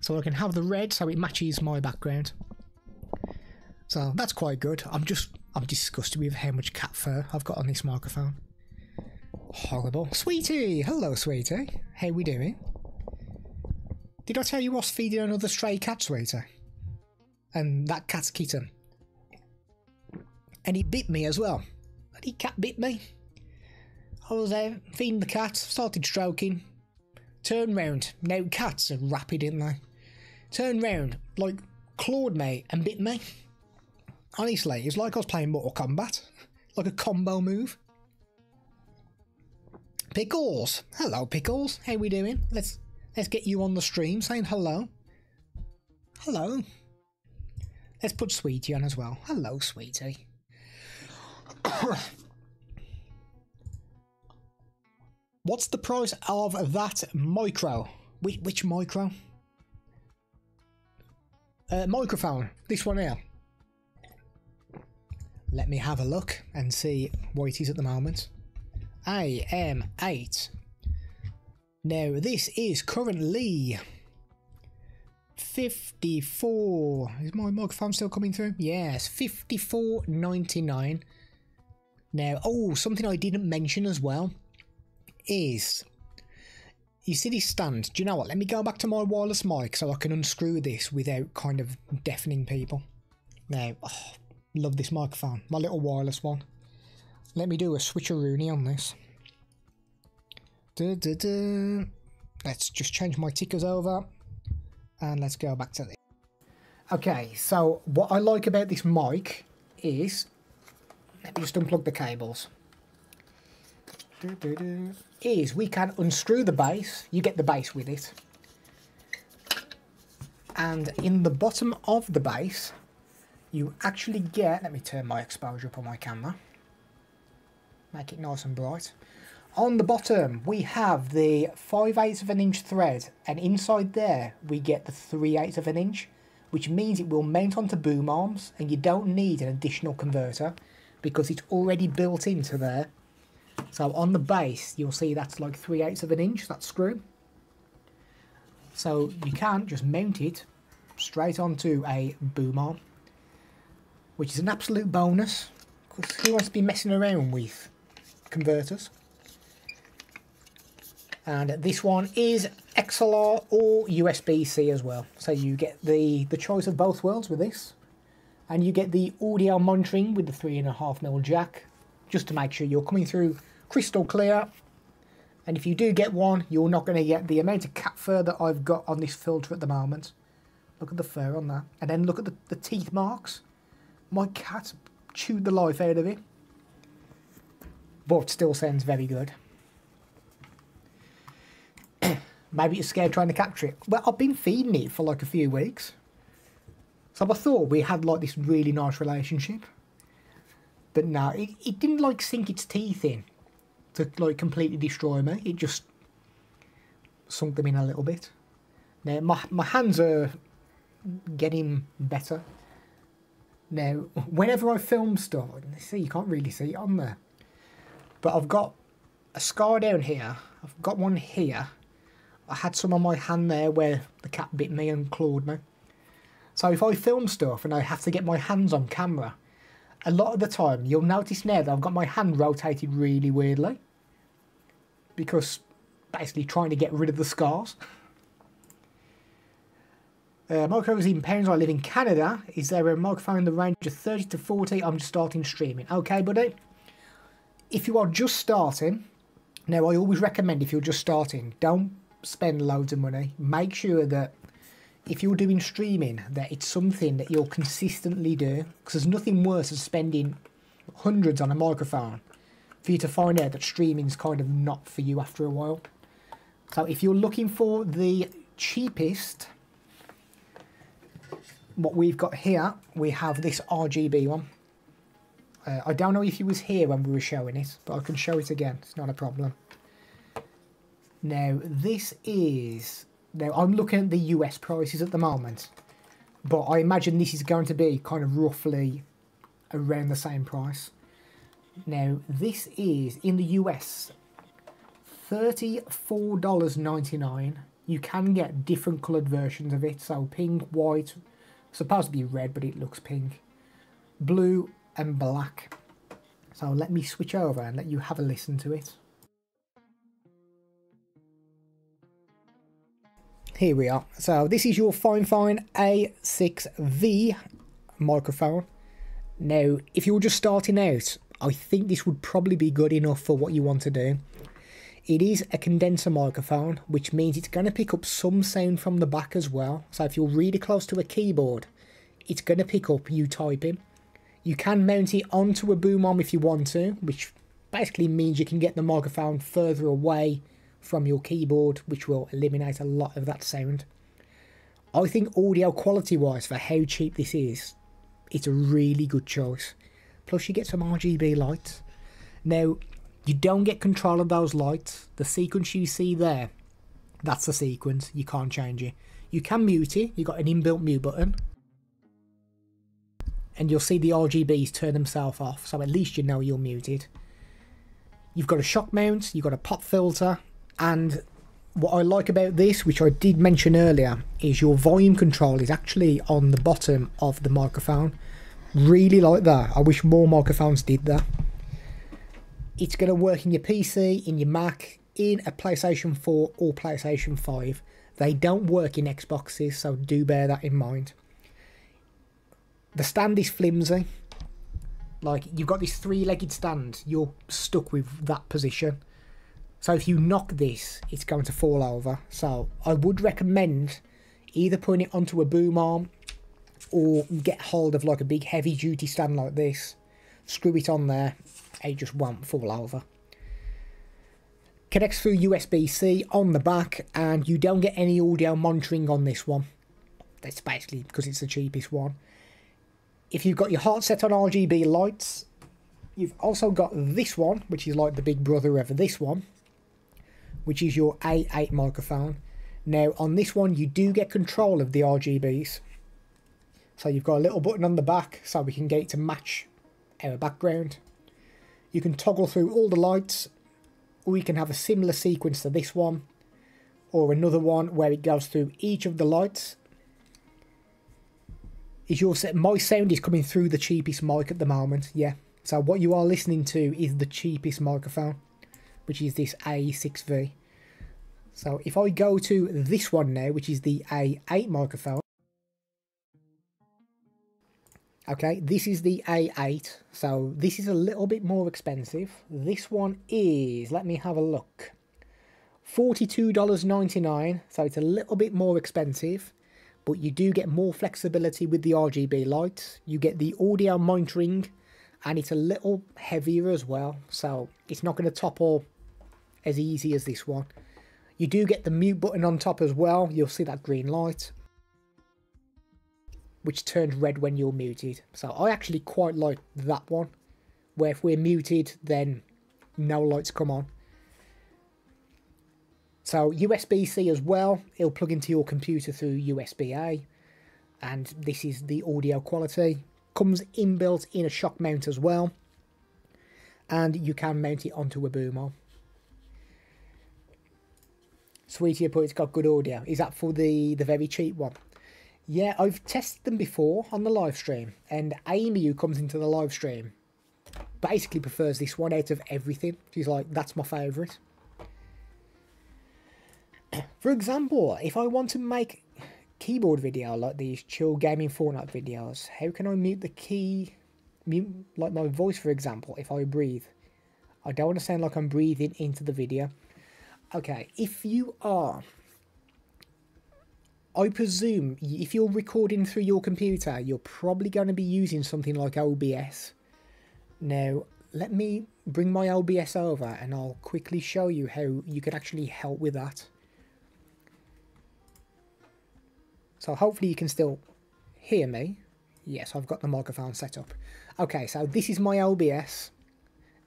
So I can have the red so it matches my background. So that's quite good. I'm just, I'm disgusted with how much cat fur I've got on this microphone. Horrible. Sweetie! Hello, sweetie. How we doing? Did I tell you I was feeding another stray cat, sweetie? And that cat's kitten. And he bit me as well. That cat bit me. I was out feeding the cat, started stroking. Turned round. Now cats are rapid, aren't they? Turned round, like clawed me and bit me. Honestly, it's like I was playing Mortal Kombat. Like a combo move. Pickles. Hello, Pickles. How we doing? Let's... Let's get you on the stream saying hello. Hello. Let's put Sweetie on as well. Hello, Sweetie. What's the price of that micro? Which, which micro? Uh, microphone. This one here. Let me have a look and see what it is at the moment. A M eight. Now this is currently fifty-four. Is my microphone still coming through? Yes, fifty-four ninety-nine. Now, oh, something I didn't mention as well is, you see this stand? Do you know what? Let me go back to my wireless mic so I can unscrew this without kind of deafening people. Now, oh, love this microphone, my little wireless one. Let me do a switcheroony on this. Da, da, da. Let's just change my tickers over and let's go back to this. Okay, so what I like about this mic is, let me just unplug the cables, da, da, da. Is we can unscrew the base, you get the base with it, and in the bottom of the base you actually get, let me turn my exposure up on my camera, make it nice and bright. On the bottom, we have the five eighths of an inch thread, and inside there, we get the three eighths of an inch, which means it will mount onto boom arms, and you don't need an additional converter, because it's already built into there. So on the base, you'll see that's like three eighths of an inch, that screw. So you can just mount it straight onto a boom arm, which is an absolute bonus, because who wants to be messing around with converters? And this one is X L R or U S B C as well. So you get the, the choice of both worlds with this. And you get the audio monitoring with the three point five millimeter jack, just to make sure you're coming through crystal clear. And if you do get one, you're not going to get the amount of cat fur that I've got on this filter at the moment. Look at the fur on that. And then look at the, the teeth marks. My cat chewed the life out of it. But still sounds very good. Maybe it's scared trying to capture it. Well, I've been feeding it for like a few weeks. So I thought we had like this really nice relationship. But no, it, it didn't like sink its teeth in to like completely destroy me. It just sunk them in a little bit. Now, my, my hands are getting better. Now, whenever I film stuff, see, you can't really see it on there. But I've got a scar down here. I've got one here. I had some on my hand there where the cat bit me and clawed me. So if I film stuff and I have to get my hands on camera, a lot of the time you'll notice now that I've got my hand rotated really weirdly. Because basically trying to get rid of the scars. Uh, microphones in pounds. I live in Canada. Is there a microphone in the range of thirty to forty? I'm just starting streaming. Okay, buddy. If you are just starting, now I always recommend if you're just starting, don't spend loads of money. Make sure that if you're doing streaming, that it's something that you'll consistently do, because there's nothing worse than spending hundreds on a microphone for you to find out that streaming's kind of not for you after a while. So if you're looking for the cheapest, what we've got here, we have this R G B one. Uh, I don't know if he was here when we were showing it, but I can show it again. It's not a problem. Now, this is... Now, I'm looking at the U S prices at the moment, but I imagine this is going to be kind of roughly around the same price. Now, this is, in the U S, thirty-four ninety-nine. You can get different coloured versions of it, so pink, white, supposed to be red, but it looks pink, blue and black. So let me switch over and let you have a listen to it. Here we are. So this is your Fifine A six V microphone. Now, if you're just starting out, I think this would probably be good enough for what you want to do. It is a condenser microphone, which means it's going to pick up some sound from the back as well. So if you're really close to a keyboard, it's going to pick up you typing. You can mount it onto a boom arm if you want to, which basically means you can get the microphone further away from your keyboard, which will eliminate a lot of that sound. I think audio quality wise, for how cheap this is, it's a really good choice. Plus you get some R G B lights. Now, you don't get control of those lights. The sequence you see there, that's the sequence. You can't change it. You can mute it. You've got an inbuilt mute button. And you'll see the R G Bs turn themselves off, so at least you know you're muted. You've got a shock mount. You've got a pop filter. And what I like about this, which I did mention earlier, is your volume control is actually on the bottom of the microphone. Really like that. I wish more microphones did that. It's going to work in your P C, in your Mac, in a PlayStation four or PlayStation five. They don't work in Xboxes, so do bear that in mind. The stand is flimsy. Like, you've got this three-legged stand. You're stuck with that position. So if you knock this, it's going to fall over. So I would recommend either putting it onto a boom arm or get hold of like a big heavy-duty stand like this. Screw it on there. It just won't fall over. Connects through U S B C on the back, and you don't get any audio monitoring on this one. That's basically because it's the cheapest one. If you've got your heart set on R G B lights, you've also got this one, which is like the big brother of this one, which is your A eight microphone. Now, on this one, you do get control of the R G Bs. So you've got a little button on the back, so we can get it to match our background. You can toggle through all the lights, or you can have a similar sequence to this one, or another one where it goes through each of the lights. Is your my sound is coming through the cheapest mic at the moment, yeah. So what you are listening to is the cheapest microphone, which is this A six V. So if I go to this one now, which is the A eight microphone. Okay, this is the A eight, so this is a little bit more expensive. This one is, let me have a look, forty-two ninety-nine, so it's a little bit more expensive, but you do get more flexibility with the R G B lights. You get the audio monitoring, and it's a little heavier as well, so it's not going to topple as easy as this one. You do get the mute button on top as well. You'll see that green light, which turns red when you're muted. So I actually quite like that one, where if we're muted, then no lights come on. So U S B C as well, it'll plug into your computer through U S B A, and this is the audio quality. Comes inbuilt in a shock mount as well, and you can mount it onto a boom arm. Sweetie, but it's got good audio. Is that for the, the very cheap one? Yeah, I've tested them before on the live stream, and Amy, who comes into the live stream, basically prefers this one out of everything. She's like, that's my favourite. For example, if I want to make keyboard video like these chill gaming Fortnite videos, how can I mute the key, mute like my voice, for example, if I breathe? I don't want to sound like I'm breathing into the video. Okay, if you are I presume if you're recording through your computer, you're probably going to be using something like O B S. Now, let me bring my O B S over and I'll quickly show you how you could actually help with that. So hopefully you can still hear me. Yes, I've got the microphone set up. Okay, so this is my O B S.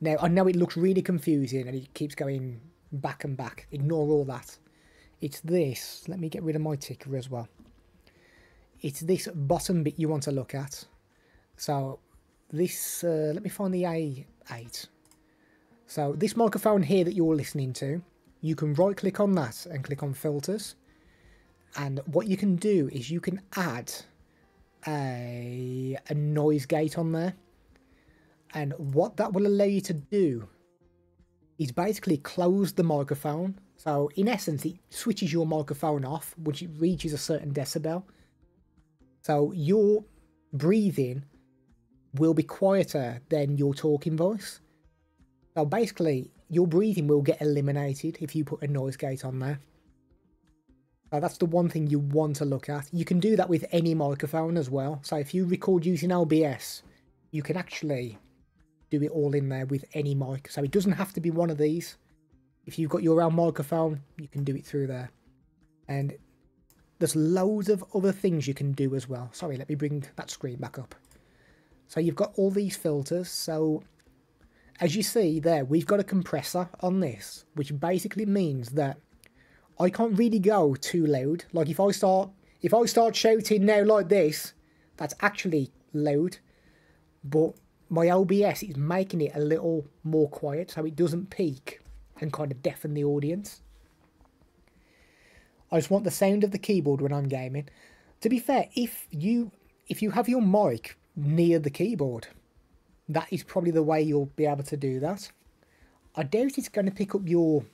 Now, I know it looks really confusing and it keeps going back and back. Ignore all that. It's this. Let me get rid of my ticker as well. It's this bottom bit you want to look at. So this, uh, let me find the A eight. So this microphone here that you're listening to, you can right click on that and click on filters. And what you can do is you can add a, a noise gate on there. And what that will allow you to do is basically close the microphone. So in essence, it switches your microphone off once it reaches a certain decibel. So your breathing will be quieter than your talking voice. So basically, your breathing will get eliminated if you put a noise gate on there. So that's the one thing you want to look at. You can do that with any microphone as well. So if you record using O B S, you can actually do it all in there with any mic. So it doesn't have to be one of these. If you've got your own microphone, you can do it through there. And there's loads of other things you can do as well. Sorry, let me bring that screen back up. So you've got all these filters. So as you see there, we've got a compressor on this, which basically means that I can't really go too loud. Like if I start, if I start shouting now like this, that's actually loud. But my O B S is making it a little more quiet so it doesn't peak and kind of deafen the audience. I just want the sound of the keyboard when I'm gaming. To be fair, if you if you have your mic near the keyboard, that is probably the way you'll be able to do that. I doubt it's going to pick up your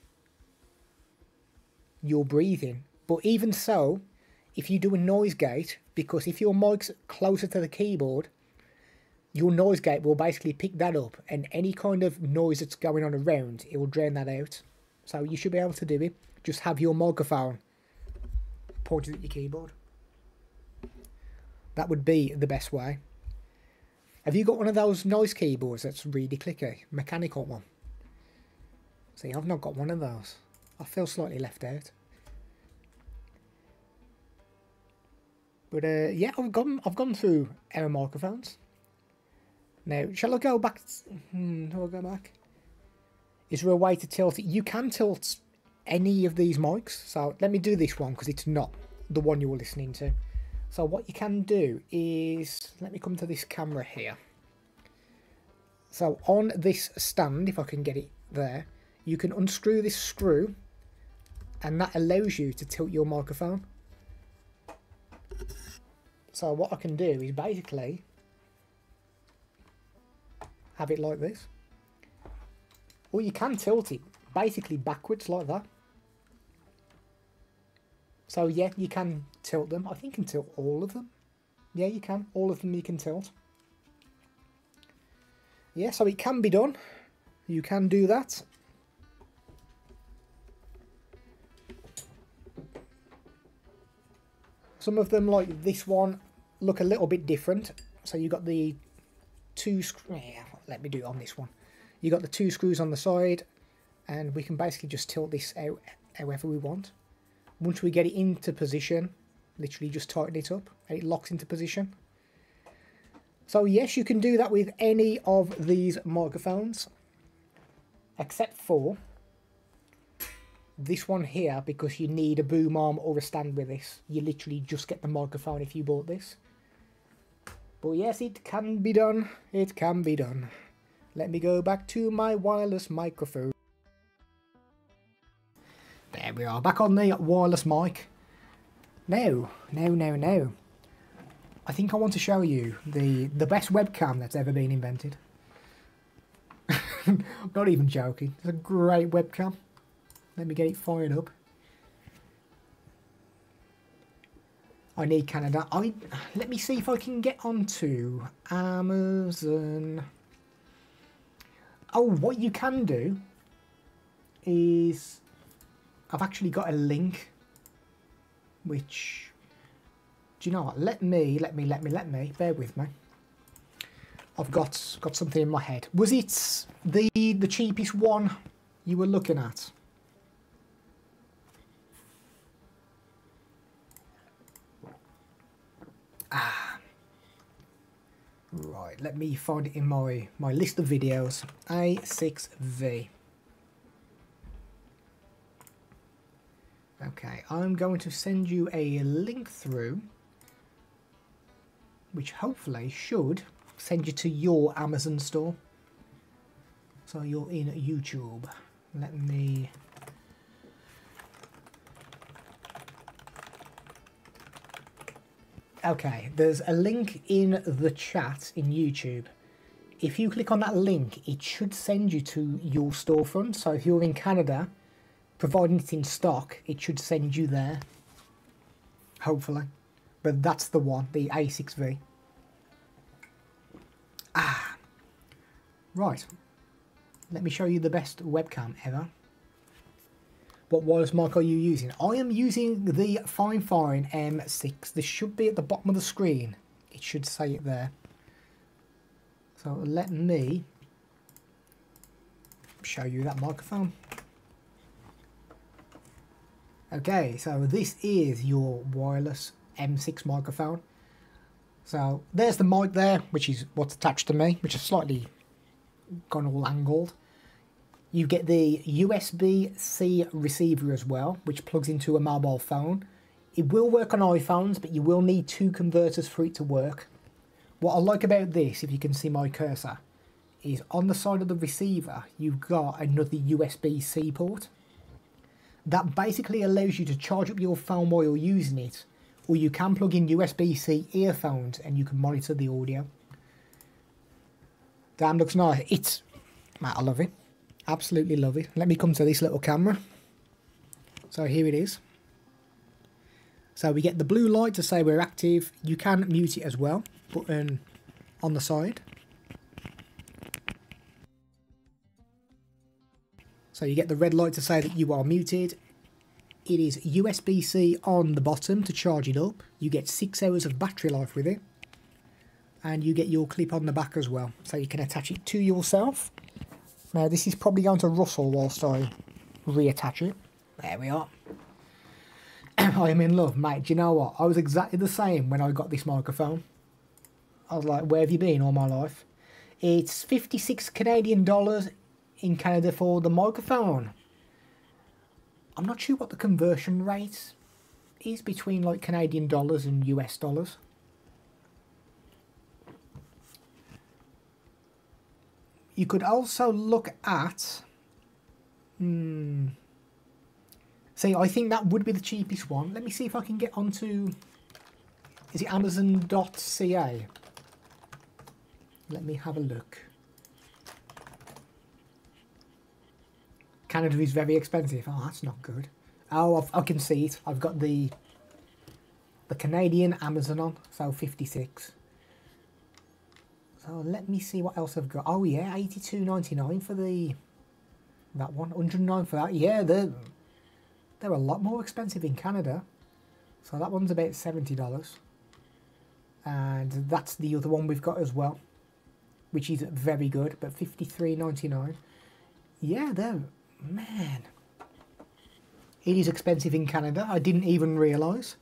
your breathing, but even so, if you do a noise gate, because if your mic's closer to the keyboard, your noise gate will basically pick that up, and any kind of noise that's going on around, it will drown that out. So you should be able to do it. Just have your microphone pointed at your keyboard. That would be the best way. Have you got one of those noise keyboards that's really clicky? Mechanical one. See, I've not got one of those. I feel slightly left out. But uh, yeah, I've gone, I've gone through our microphones. Now, shall I go back? Hmm, shall I go back? Is there a way to tilt it? You can tilt any of these mics. So let me do this one because it's not the one you were listening to. So what you can do is, let me come to this camera here. So on this stand, if I can get it there, you can unscrew this screw and that allows you to tilt your microphone. So what I can do is basically have it like this, or you can tilt it basically backwards like that. So yeah, you can tilt them. I think you can tilt all of them. Yeah, you can, all of them you can tilt. Yeah, so it can be done. You can do that. Some of them, like this one, look a little bit different. So you've got the two screws, yeah, let me do it on this one. You got the two screws on the side and we can basically just tilt this out however we want. Once we get it into position, literally just tighten it up and it locks into position. So yes, you can do that with any of these microphones except for this one here, because you need a boom arm or a stand with this. You literally just get the microphone if you bought this. But yes, it can be done. It can be done. Let me go back to my wireless microphone. There we are, back on the wireless mic. Now, no, no, no. I think I want to show you the, the best webcam that's ever been invented. I'm not even joking. It's a great webcam. Let me get it fired up. I need Canada. I let me see if I can get onto Amazon. Oh, what you can do is I've actually got a link, which Do you know what? Let me, let me, let me, let me. Bear with me. I've got got something in my head. Was it the the cheapest one you were looking at? Ah. Right, let me find it in my, my list of videos. A six V. Okay, I'm going to send you a link through, which hopefully should send you to your Amazon store. So you're in YouTube. Let me... Okay, there's a link in the chat in YouTube. If you click on that link, it should send you to your storefront. So if you're in Canada, providing it's in stock, it should send you there. Hopefully. But that's the one, the A six V. Ah. Right. Let me show you the best webcam ever. What wireless mic are you using? I am using the Fifine M six. This should be at the bottom of the screen. It should say it there. So let me show you that microphone. Okay, so this is your wireless M six microphone. So there's the mic there, which is what's attached to me, which is slightly gone all angled. You get the U S B C receiver as well, which plugs into a mobile phone. It will work on iPhones, but you will need two converters for it to work. What I like about this, if you can see my cursor, is on the side of the receiver, you've got another U S B C port. That basically allows you to charge up your phone while you're using it, or you can plug in U S B C earphones and you can monitor the audio. Damn, looks nice. It's, man, I love it. Absolutely love it. Let me come to this little camera. So here it is. So we get the blue light to say we're active. You can mute it as well. Button on the side. So you get the red light to say that you are muted. It is U S B C on the bottom to charge it up. You get six hours of battery life with it. And you get your clip on the back as well. So you can attach it to yourself. Now this is probably going to rustle whilst I reattach it. There we are. I am in love, mate. Do you know what? I was exactly the same when I got this microphone. I was like, where have you been all my life? It's fifty-six Canadian dollars in Canada for the microphone. I'm not sure what the conversion rate is between like Canadian dollars and U S dollars. You could also look at, hmm, see, I think that would be the cheapest one. Let me see if I can get onto, is it amazon dot c a? Let me have a look. Canada is very expensive. Oh, that's not good. Oh, I've, I can see it. I've got the, the Canadian Amazon on, so fifty-six. So let me see what else I've got. Oh yeah, eighty-two ninety-nine for the that one, one hundred and nine for that. Yeah, they're they're a lot more expensive in Canada. So that one's about seventy dollars, and that's the other one we've got as well, which is very good. But fifty-three ninety-nine. Yeah, they're man. It is expensive in Canada. I didn't even realise.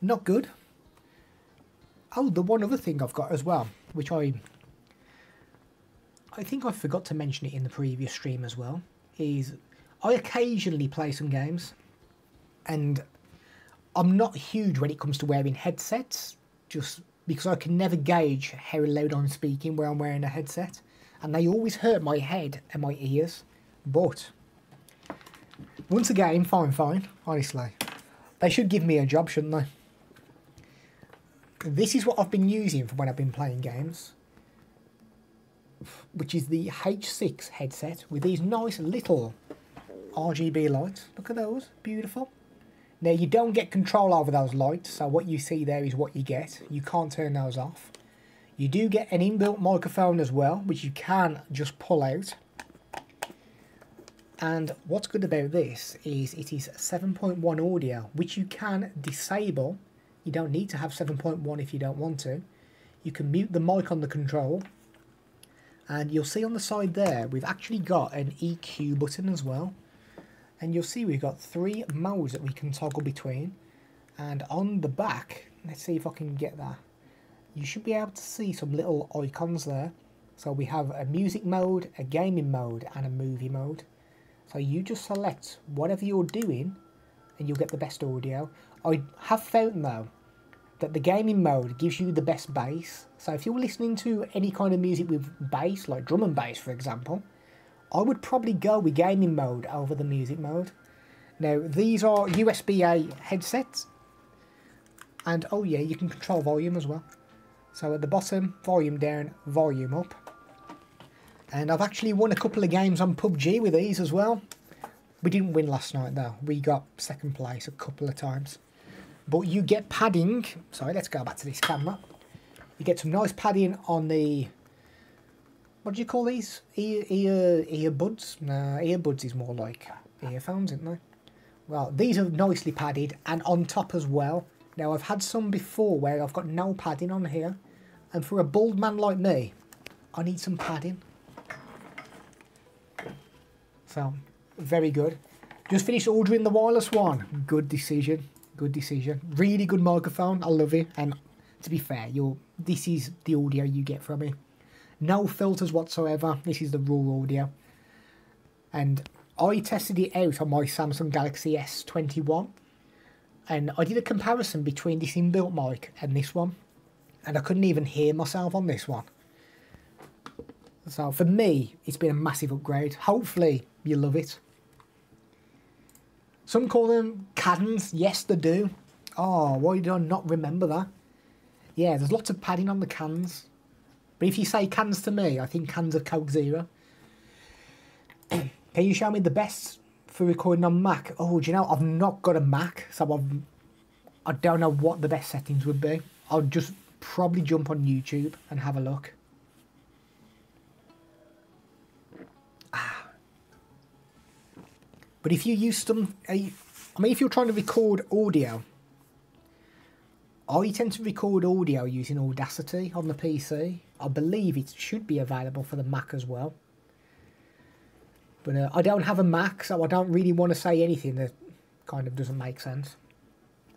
Not good. Oh, the one other thing I've got as well, which I I think I forgot to mention it in the previous stream as well, is I occasionally play some games, and I'm not huge when it comes to wearing headsets, just because I can never gauge how loud I'm speaking where I'm wearing a headset, and they always hurt my head and my ears. But once again, fine, fine, honestly. They should give me a job, shouldn't they? This is what I've been using for when I've been playing games, which is the H six headset with these nice little R G B lights. Look at those, beautiful. Now you don't get control over those lights, so what you see there is what you get. You can't turn those off. You do get an inbuilt microphone as well, which you can just pull out. And what's good about this is it is seven point one audio, which you can disable. You don't need to have seven point one if you don't want to. You can mute the mic on the control. And you'll see on the side there, we've actually got an E Q button as well. And you'll see we've got three modes that we can toggle between. And on the back, let's see if I can get that. You should be able to see some little icons there. So we have a music mode, a gaming mode, and a movie mode. So you just select whatever you're doing and you'll get the best audio. I have found though that the gaming mode gives you the best bass. So if you're listening to any kind of music with bass, like drum and bass for example, I would probably go with gaming mode over the music mode. Now these are U S B A headsets, and oh yeah, you can control volume as well. So at the bottom, volume down, volume up. And I've actually won a couple of games on P U B G with these as well. We didn't win last night though. We got second place a couple of times. But you get padding. Sorry, let's go back to this camera. You get some nice padding on the... What do you call these? Ear, ear, earbuds? Nah, earbuds is more like earphones, isn't they? Well, these are nicely padded and on top as well. Now, I've had some before where I've got no padding on here. And for a bald man like me, I need some padding. So, very good. Just finished ordering the wireless one. Good decision. Good decision. Really good microphone. I love it. And to be fair, you're, this is the audio you get from it. No filters whatsoever. This is the raw audio. And I tested it out on my Samsung Galaxy S twenty-one. And I did a comparison between this inbuilt mic and this one. And I couldn't even hear myself on this one. So for me, it's been a massive upgrade. Hopefully, you love it. Some call them cadans. Yes, they do. Oh, why did I not remember that? Yeah, there's lots of padding on the cans. But if you say cans to me, I think cans of Coke Zero. Can you show me the best for recording on Mac? Oh, do you know, I've not got a Mac. So I've, I don't know what the best settings would be. I'll just probably jump on YouTube and have a look. But if you use some, I mean, if you're trying to record audio, I tend to record audio using Audacity on the P C. I believe it should be available for the Mac as well. But uh, I don't have a Mac, so I don't really want to say anything that kind of doesn't make sense.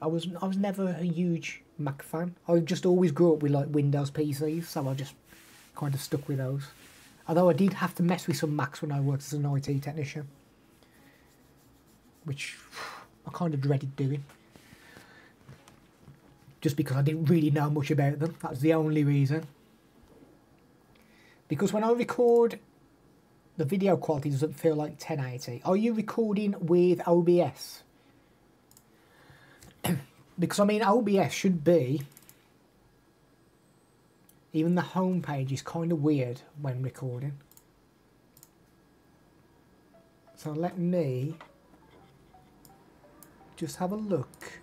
I was I was never a huge Mac fan. I just always grew up with like Windows P Cs, so I just kind of stuck with those. Although I did have to mess with some Macs when I worked as an I T technician, which I kind of dreaded doing, just because I didn't really know much about them. That's the only reason. Because when I record, the video quality doesn't feel like ten eighty. Are you recording with O B S? Because I mean, O B S should be... Even the home page is kind of weird when recording. So let me... just have a look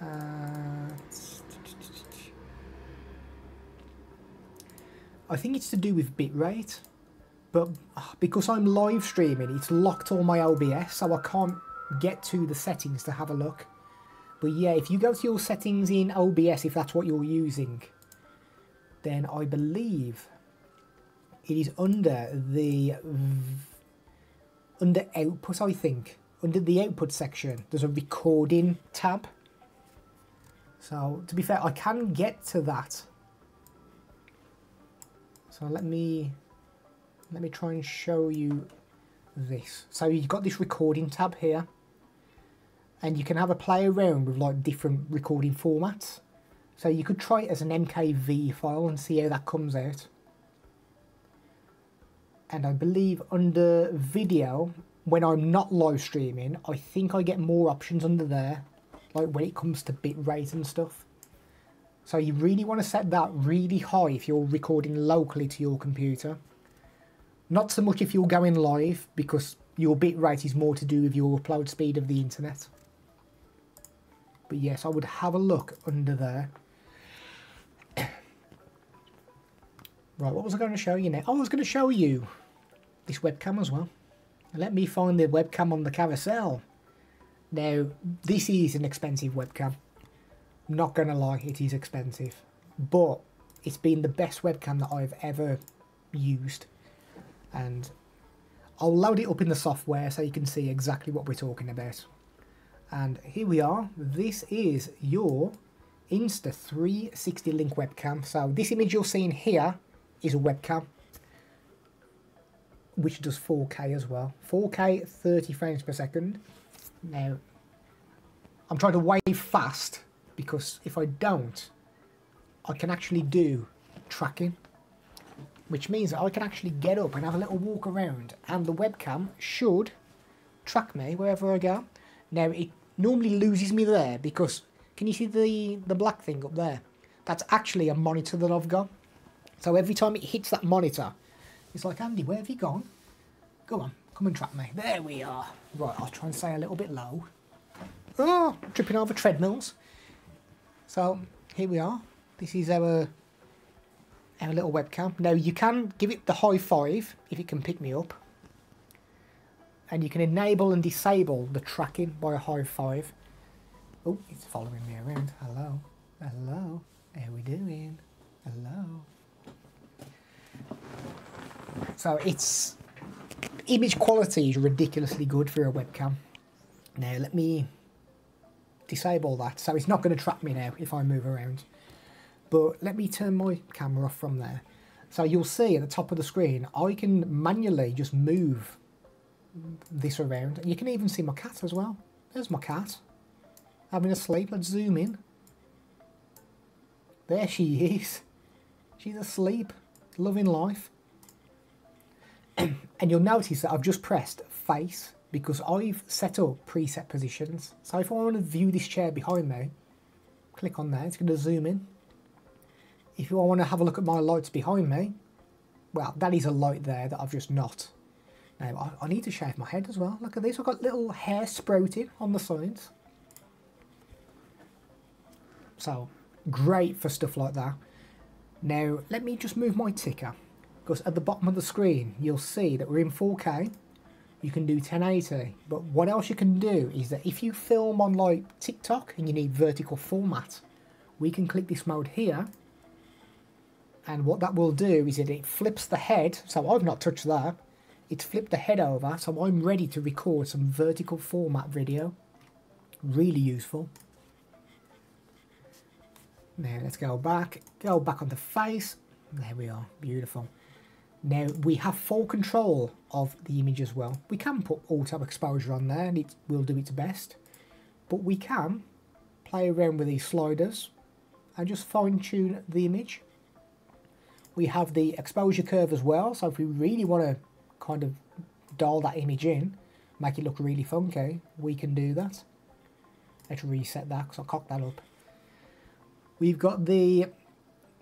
at... I think it's to do with bitrate, but because I'm live streaming, it's locked all my O B S, so I can't get to the settings to have a look. But yeah, if you go to your settings in O B S, if that's what you're using, then I believe it is under the under output, I think. Under the output section, there's a recording tab. So, to be fair, I can get to that. So let me, let me try and show you this. So you've got this recording tab here. And you can have a play around with like different recording formats. So you could try it as an M K V file and see how that comes out. And I believe under video, when I'm not live streaming, I think I get more options under there, like when it comes to bitrate and stuff. So you really want to set that really high if you're recording locally to your computer. Not so much if you're going live, because your bitrate is more to do with your upload speed of the internet. But yes, I would have a look under there. Right, what was I going to show you now? Oh, I was going to show you this webcam as well. Let me find the webcam on the carousel. Now, this is an expensive webcam. I'm not going to lie, it is expensive. But it's been the best webcam that I've ever used. And I'll load it up in the software so you can see exactly what we're talking about. And here we are. This is your Insta three sixty Link webcam. So this image you're seeing here is a webcam, which does four K as well. four K, thirty frames per second. Now, I'm trying to wave fast because if I don't, I can actually do tracking, which means that I can actually get up and have a little walk around and the webcam should track me wherever I go. Now, it normally loses me there because, can you see the, the black thing up there? That's actually a monitor that I've got. So every time it hits that monitor, it's like, Andy, where have you gone? Go on, come and track me. There we are. Right, I'll try and stay a little bit low. Oh, tripping over treadmills. So here we are. This is our, our little webcam. Now, you can give it the high five if it can pick me up. And you can enable and disable the tracking by a high five. Oh, it's following me around. Hello. Hello. How we doing? Hello. So it's... image quality is ridiculously good for a webcam. Now, let me disable that. So it's not going to track me now if I move around. But let me turn my camera off from there. So you'll see at the top of the screen, I can manually just move this around. And you can even see my cat as well. There's my cat. Having a sleep. Let's zoom in. There she is. She's asleep. Loving life. And you'll notice that I've just pressed face because I've set up preset positions. So if I want to view this chair behind me, click on there. It's going to zoom in. If I want to have a look at my lights behind me, well, that is a light there that I've just not. Now, I, I need to shave my head as well. Look at this. I've got little hair sprouting on the sides. So, great for stuff like that. Now, let me just move my ticker. Because at the bottom of the screen, you'll see that we're in four K. You can do ten eighty. But what else you can do is that if you film on, like, TikTok and you need vertical format, we can click this mode here. And what that will do is that it flips the head. So I've not touched that. It's flipped the head over, so I'm ready to record some vertical format video. Really useful. Now, let's go back. Go back on the face. There we are. Beautiful. Now, we have full control of the image as well. We can put auto exposure on there, and it will do its best. But we can play around with these sliders and just fine-tune the image. We have the exposure curve as well, so if we really want to kind of dial that image in, make it look really funky, we can do that. Let's reset that because I'll cock that up. We've got the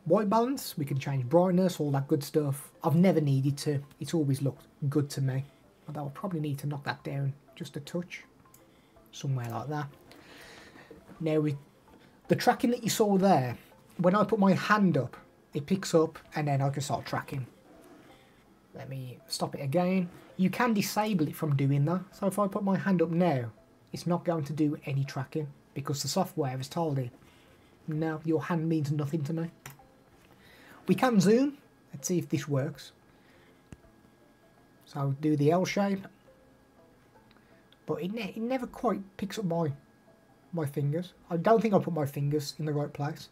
white balance, we can change brightness, all that good stuff. I've never needed to, it's always looked good to me. But I'll probably need to knock that down just a touch, somewhere like that. Now, we, the tracking that you saw there, when I put my hand up, it picks up and then I can start tracking. Let me stop it again. You can disable it from doing that. So if I put my hand up now, it's not going to do any tracking because the software has told it, no, your hand means nothing to me. We can zoom. Let's see if this works. So I'll do the L shape. But it, ne it never quite picks up my, my fingers. I don't think I put my fingers in the right place.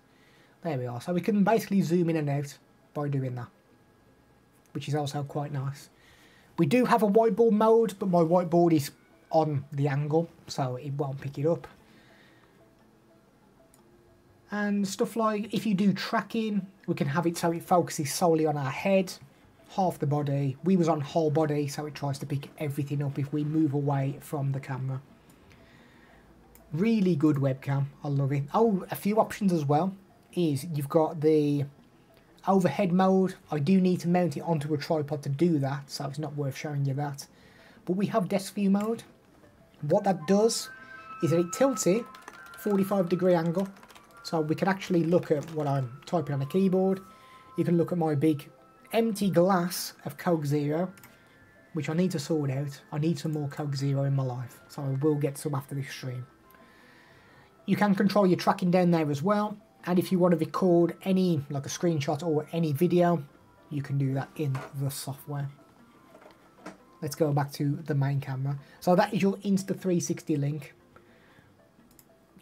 There we are. So we can basically zoom in and out by doing that, which is also quite nice. We do have a whiteboard mode, but my whiteboard is on the angle, so it won't pick it up. And stuff like, if you do tracking, we can have it so it focuses solely on our head, half the body. We was on whole body, so it tries to pick everything up if we move away from the camera. Really good webcam. I love it. Oh, a few options as well is you've got the overhead mode. I do need to mount it onto a tripod to do that, so it's not worth showing you that. But we have desk view mode. What that does is that it tilts it forty-five degree angle, so we can actually look at what I'm typing on the keyboard. You can look at my big empty glass of Coke Zero which I need to sort out. I need some more Coke Zero in my life, so I will get some after this stream. You can control your tracking down there as well, and if you want to record any, like a screenshot or any video, you can do that in the software. Let's go back to the main camera. So that is your Insta three sixty Link.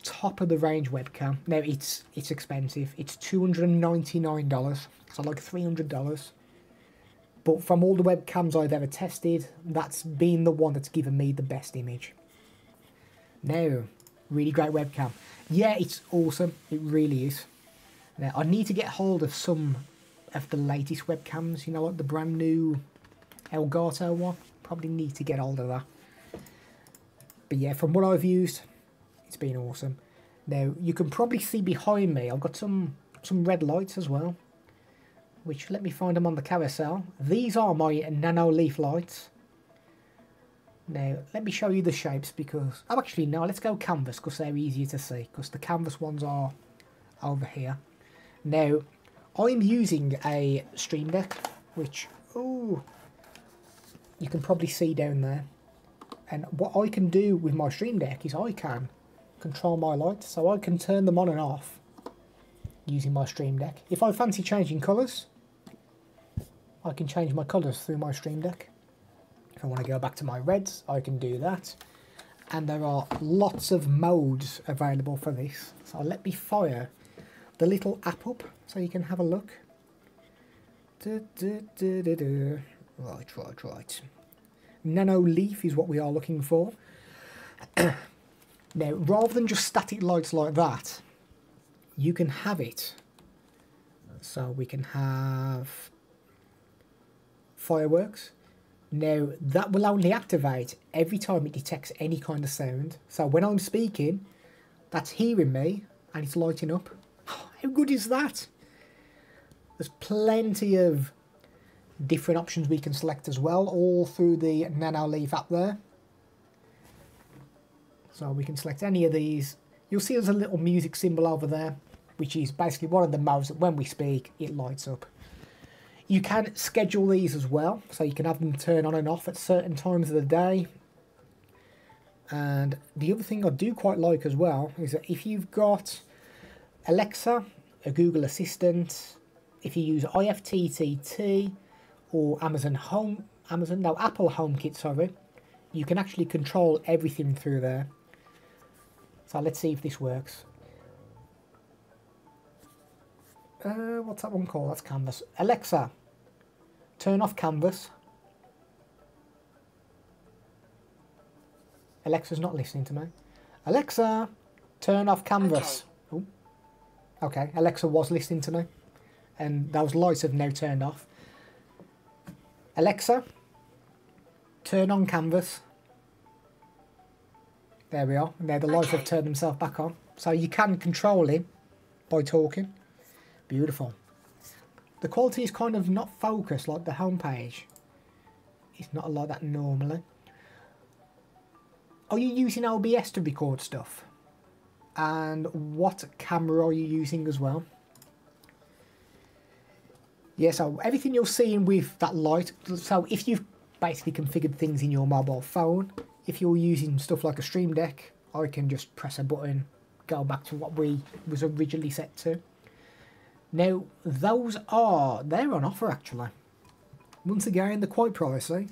Top of the range webcam. Now it's it's expensive. It's two hundred ninety-nine dollars, so like three hundred dollars. But from all the webcams I've ever tested, that's been the one that's given me the best image. Now, really great webcam. Yeah, it's awesome. It really is. Now, I need to get hold of some of the latest webcams, you know, like the brand new Elgato one. Probably need to get hold of that. But yeah, from what I've used, it's been awesome. Now, you can probably see behind me, I've got some, some red lights as well, which, let me find them on the carousel. These are my Nanoleaf lights. Now, let me show you the shapes because... Oh, actually, no, let's go canvas because they're easier to see because the canvas ones are over here. Now, I'm using a Stream Deck, which, ooh, you can probably see down there. And what I can do with my Stream Deck is I can control my lights, so I can turn them on and off using my Stream Deck. If I fancy changing colours, I can change my colours through my Stream Deck. If I want to go back to my reds, I can do that. And there are lots of modes available for this. So let me fire the little app up so you can have a look. Du, du, du, du, du. Right, right, right. Nanoleaf is what we are looking for. Now, rather than just static lights like that, you can have it. So we can have fireworks. Now, that will only activate every time it detects any kind of sound. So when I'm speaking, that's hearing me and it's lighting up. How good is that? There's plenty of different options we can select as well, all through the Nanoleaf app there. So we can select any of these. You'll see there's a little music symbol over there, which is basically one of the modes that when we speak, it lights up. You can schedule these as well, so you can have them turn on and off at certain times of the day. And the other thing I do quite like as well is that if you've got Alexa, a Google Assistant, if you use I F T T T or Amazon Home, Amazon, no, Apple HomeKit, sorry, you can actually control everything through there. So let's see if this works. Uh, what's that one called? That's canvas. Alexa, turn off canvas. Alexa's not listening to me. Alexa, turn off canvas. Okay, ooh. Okay. Alexa was listening to me. And those lights have now turned off. Alexa, turn on canvas. There we are. Now the lights okay. have turned themselves back on. So you can control it by talking. Beautiful. The quality is kind of not focused like the homepage. It's not like that normally. Are you using O B S to record stuff? And what camera are you using as well? Yeah, so everything you're seeing with that light, so if you've basically configured things in your mobile phone, if you're using stuff like a Stream Deck, I can just press a button, go back to what we was originally set to. Now, those are, they're on offer actually. Once again, they're quite pricey,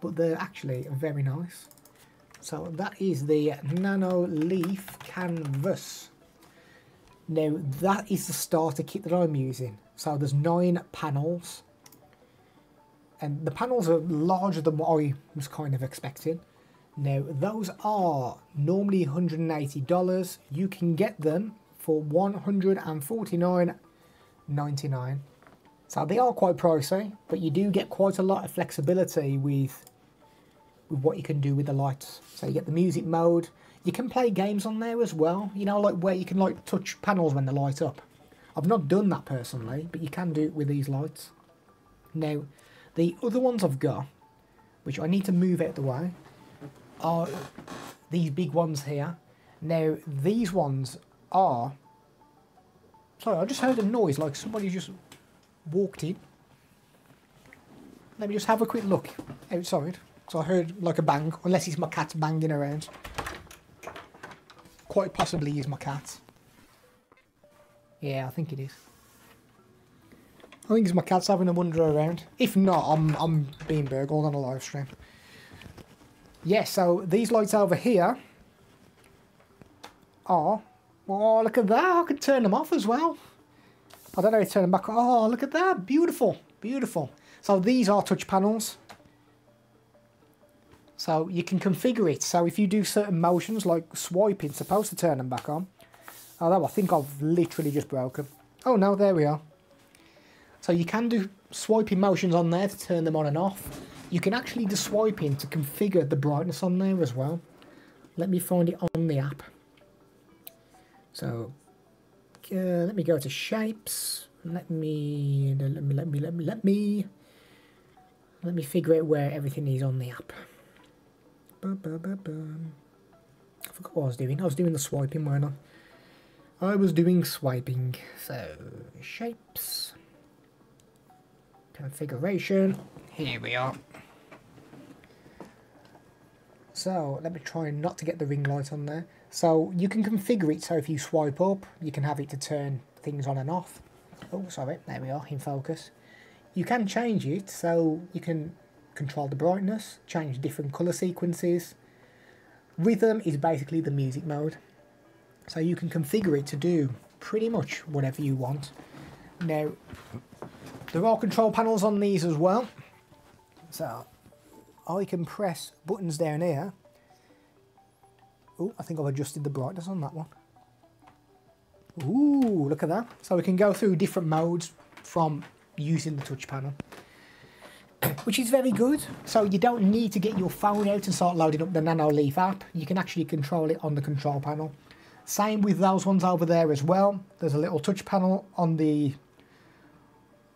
but they're actually very nice. So that is the Nanoleaf Canvas. Now, that is the starter kit that I'm using. So there's nine panels. And the panels are larger than what I was kind of expecting. Now, those are normally one hundred eighty dollars. You can get them for one hundred forty-nine ninety-nine. So they are quite pricey, but you do get quite a lot of flexibility with, with what you can do with the lights. So you get the music mode. You can play games on there as well, you know, like where you can like touch panels when they light up. I've not done that personally, but you can do it with these lights. Now, the other ones I've got, which I need to move out the way, are these big ones here. Now, these ones are... Sorry, I just heard a noise like somebody just walked in. Let me just have a quick look outside, because I heard like a bang, unless it's my cat banging around. Quite possibly is my cat. Yeah, I think it is. I think it's my cat's having a wander around. If not, I'm, I'm being burgled on a live stream. Yeah, so these lights over here are... Oh, look at that. I can turn them off as well. I don't know how to turn them back on. Oh, look at that. Beautiful. Beautiful. So these are touch panels. So you can configure it. So if you do certain motions, like swiping, it's supposed to turn them back on. Although I think I've literally just broken. Oh, no, there we are. So you can do swiping motions on there to turn them on and off. You can actually do swiping to configure the brightness on there as well. Let me find it on the app. So uh, let me go to shapes. Let me let me let me let me let me let me figure out where everything is on the app. Ba, ba, ba, ba. I forgot what I was doing. I was doing the swiping, weren't I? I was doing swiping. So shapes, configuration. Here we are. So let me try not to get the ring light on there. So you can configure it, so if you swipe up, you can have it to turn things on and off. Oh, sorry, there we are, in focus. You can change it, so you can control the brightness, change different colour sequences. Rhythm is basically the music mode. So you can configure it to do pretty much whatever you want. Now, there are control panels on these as well. So I can press buttons down here. Oh, I think I've adjusted the brightness on that one. Ooh, look at that. So we can go through different modes from using the touch panel, which is very good. So you don't need to get your phone out and start loading up the Nanoleaf app. You can actually control it on the control panel. Same with those ones over there as well. There's a little touch panel on the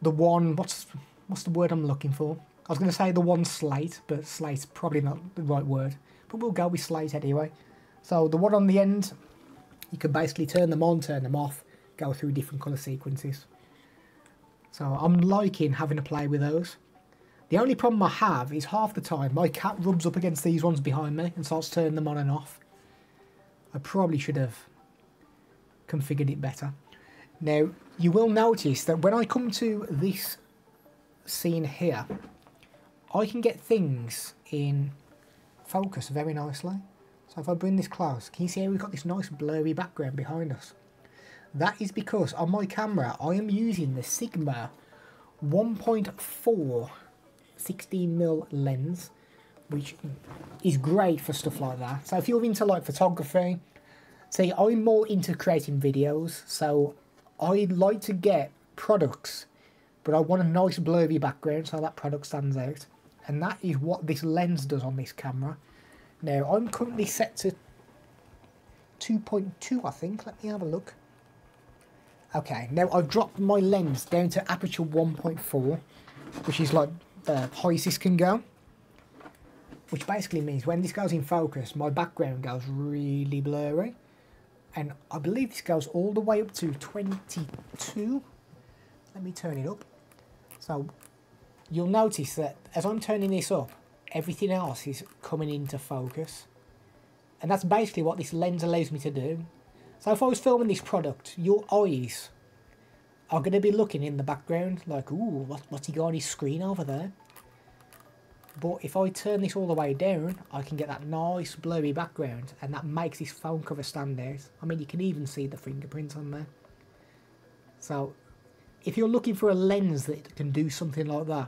the one, what's, what's the word I'm looking for? I was going to say the one slate, but slate's probably not the right word. But we'll go with slate anyway. So the one on the end, you can basically turn them on, turn them off, go through different colour sequences. So I'm liking having a play with those. The only problem I have is half the time my cat rubs up against these ones behind me and starts turning them on and off. I probably should have configured it better. Now, you will notice that when I come to this scene here, I can get things in focus very nicely. So if I bring this close, can you see how we've got this nice blurry background behind us? That is because on my camera I am using the Sigma one point four sixteen millimeter lens, which is great for stuff like that. So if you're into like photography, see, I'm more into creating videos, so I like to get products, but I want a nice blurry background so that product stands out. And that is what this lens does on this camera. Now, I'm currently set to two point two, I think. Let me have a look. Okay, now I've dropped my lens down to aperture one point four, which is like the highest this can go. Which basically means when this goes in focus, my background goes really blurry. And I believe this goes all the way up to twenty-two. Let me turn it up. So, you'll notice that as I'm turning this up, everything else is coming into focus, and that's basically what this lens allows me to do. So if I was filming this product, your eyes are going to be looking in the background like, ooh, what, what's he got on his screen over there? But if I turn this all the way down, I can get that nice blurry background, and that makes this phone cover stand out. I mean, you can even see the fingerprints on there. So if you're looking for a lens that can do something like that,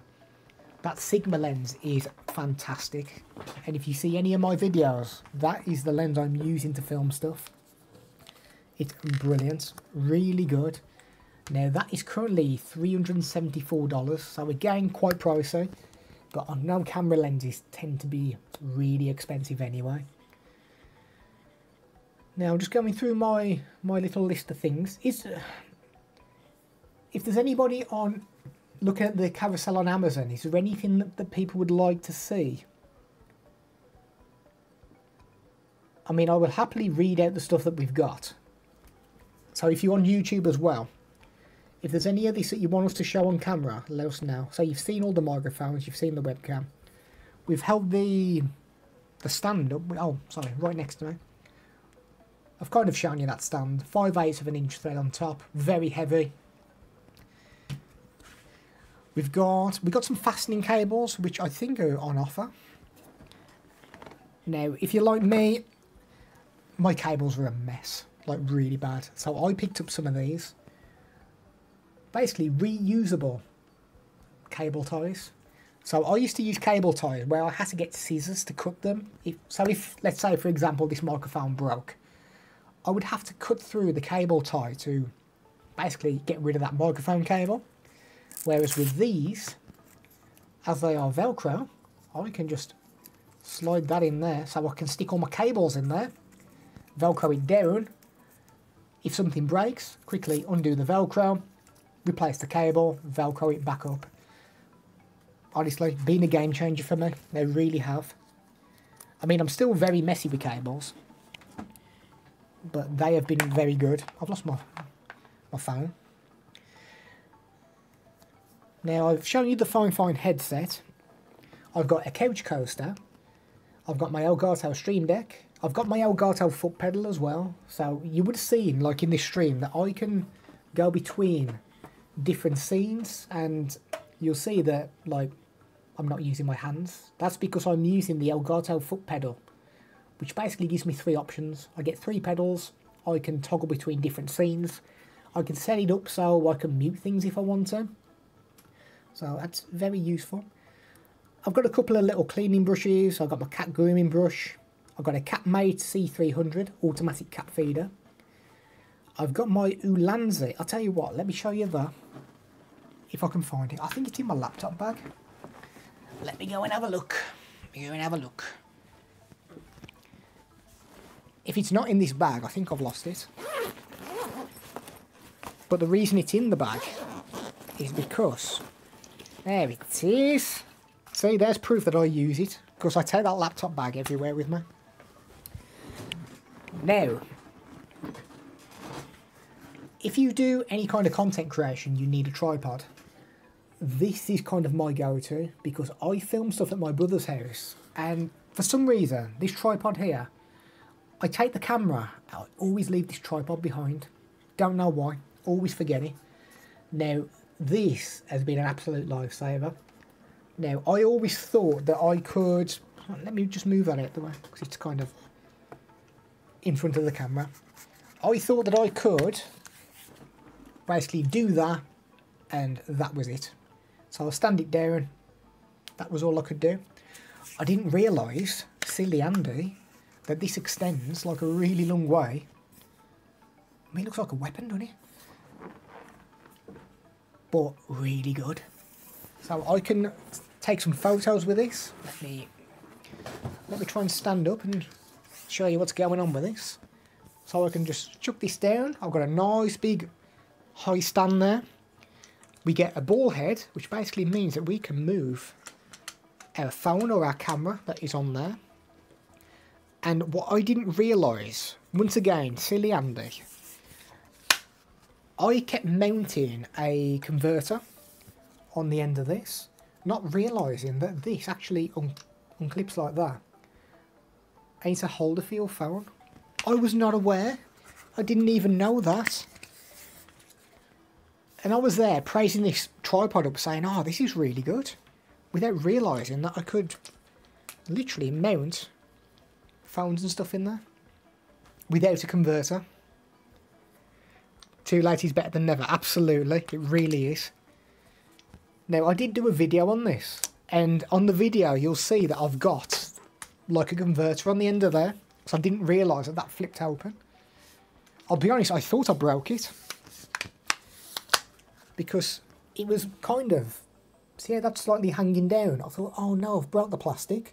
that Sigma lens is fantastic. And if you see any of my videos, that is the lens I'm using to film stuff. It's brilliant, really good. Now that is currently three hundred seventy-four dollars, so again quite pricey, but I know camera lenses tend to be really expensive anyway. Now I'm just going through my my little list of things. It's, uh, if there's anybody on looking at the carousel on Amazon, is there anything that, that people would like to see? I mean, I will happily read out the stuff that we've got. So if you're on YouTube as well, If there's any of these that you want us to show on camera, let us know. So you've seen all the microphones, you've seen the webcam. We've held the the stand up. Oh, sorry, right next to me. I've kind of shown you that stand. five eighths of an inch thread on top. Very heavy. We've got we've got some fastening cables, which I think are on offer. Now, if you're like me, my cables are a mess. Like, really bad. So I picked up some of these. Basically, reusable cable ties. So I used to use cable ties where I had to get scissors to cut them. If, so if, let's say, for example, this microphone broke, I would have to cut through the cable tie to basically get rid of that microphone cable. Whereas with these, as they are Velcro, I can just slide that in there so I can stick all my cables in there, Velcro it down. If something breaks, quickly undo the Velcro, replace the cable, Velcro it back up. Honestly, been a game changer for me. They really have. I mean, I'm still very messy with cables, but they have been very good. I've lost my, my phone. Now, I've shown you the Fifine headset. I've got a couch coaster. I've got my Elgato Stream Deck. I've got my Elgato foot pedal as well. So you would have seen, like in this stream, that I can go between different scenes, and you'll see that, like, I'm not using my hands. That's because I'm using the Elgato foot pedal, which basically gives me three options. I get three pedals. I can toggle between different scenes. I can set it up so I can mute things if I want to. So that's very useful. I've got a couple of little cleaning brushes. I've got my cat grooming brush. I've got a Catmate C three hundred automatic cat feeder. I've got my Ulanzi. I'll tell you what, let me show you that. If I can find it. I think it's in my laptop bag. Let me go and have a look. Let me go and have a look. If it's not in this bag, I think I've lost it. But the reason it's in the bag is because... there it is. See, there's proof that I use it. Because I take that laptop bag everywhere with me. Now... if you do any kind of content creation, you need a tripod. This is kind of my go-to, because I film stuff at my brother's house, and for some reason, this tripod here, I take the camera, I always leave this tripod behind. Don't know why, always forget it. Now, this has been an absolute lifesaver. Now, I always thought that I could... let me just move that out the way, because it's kind of in front of the camera. I thought that I could... basically do that, and that was it. So I'll stand it down. That was all I could do. I didn't realise, silly Andy, that this extends like a really long way. I mean, it looks like a weapon, doesn't it? But really good. So I can take some photos with this. Let me let me try and stand up and show you what's going on with this. So I can just chuck this down. I've got a nice big high stand there. We get a ball head, which basically means that we can move our phone or our camera that is on there. And what I didn't realise, once again, silly Andy, I kept mounting a converter on the end of this, not realising that this actually un unclips like that. And it's a holder for your phone. I was not aware. I didn't even know that. And I was there praising this tripod up, saying, oh, this is really good, without realising that I could literally mount phones and stuff in there without a converter. Too late is better than never. Absolutely, it really is. Now, I did do a video on this, and on the video you'll see that I've got like a converter on the end of there, so I didn't realise that that flipped open. I'll be honest, I thought I broke it, because it was kind of, see how that's slightly hanging down? I thought, oh no, I've broke the plastic.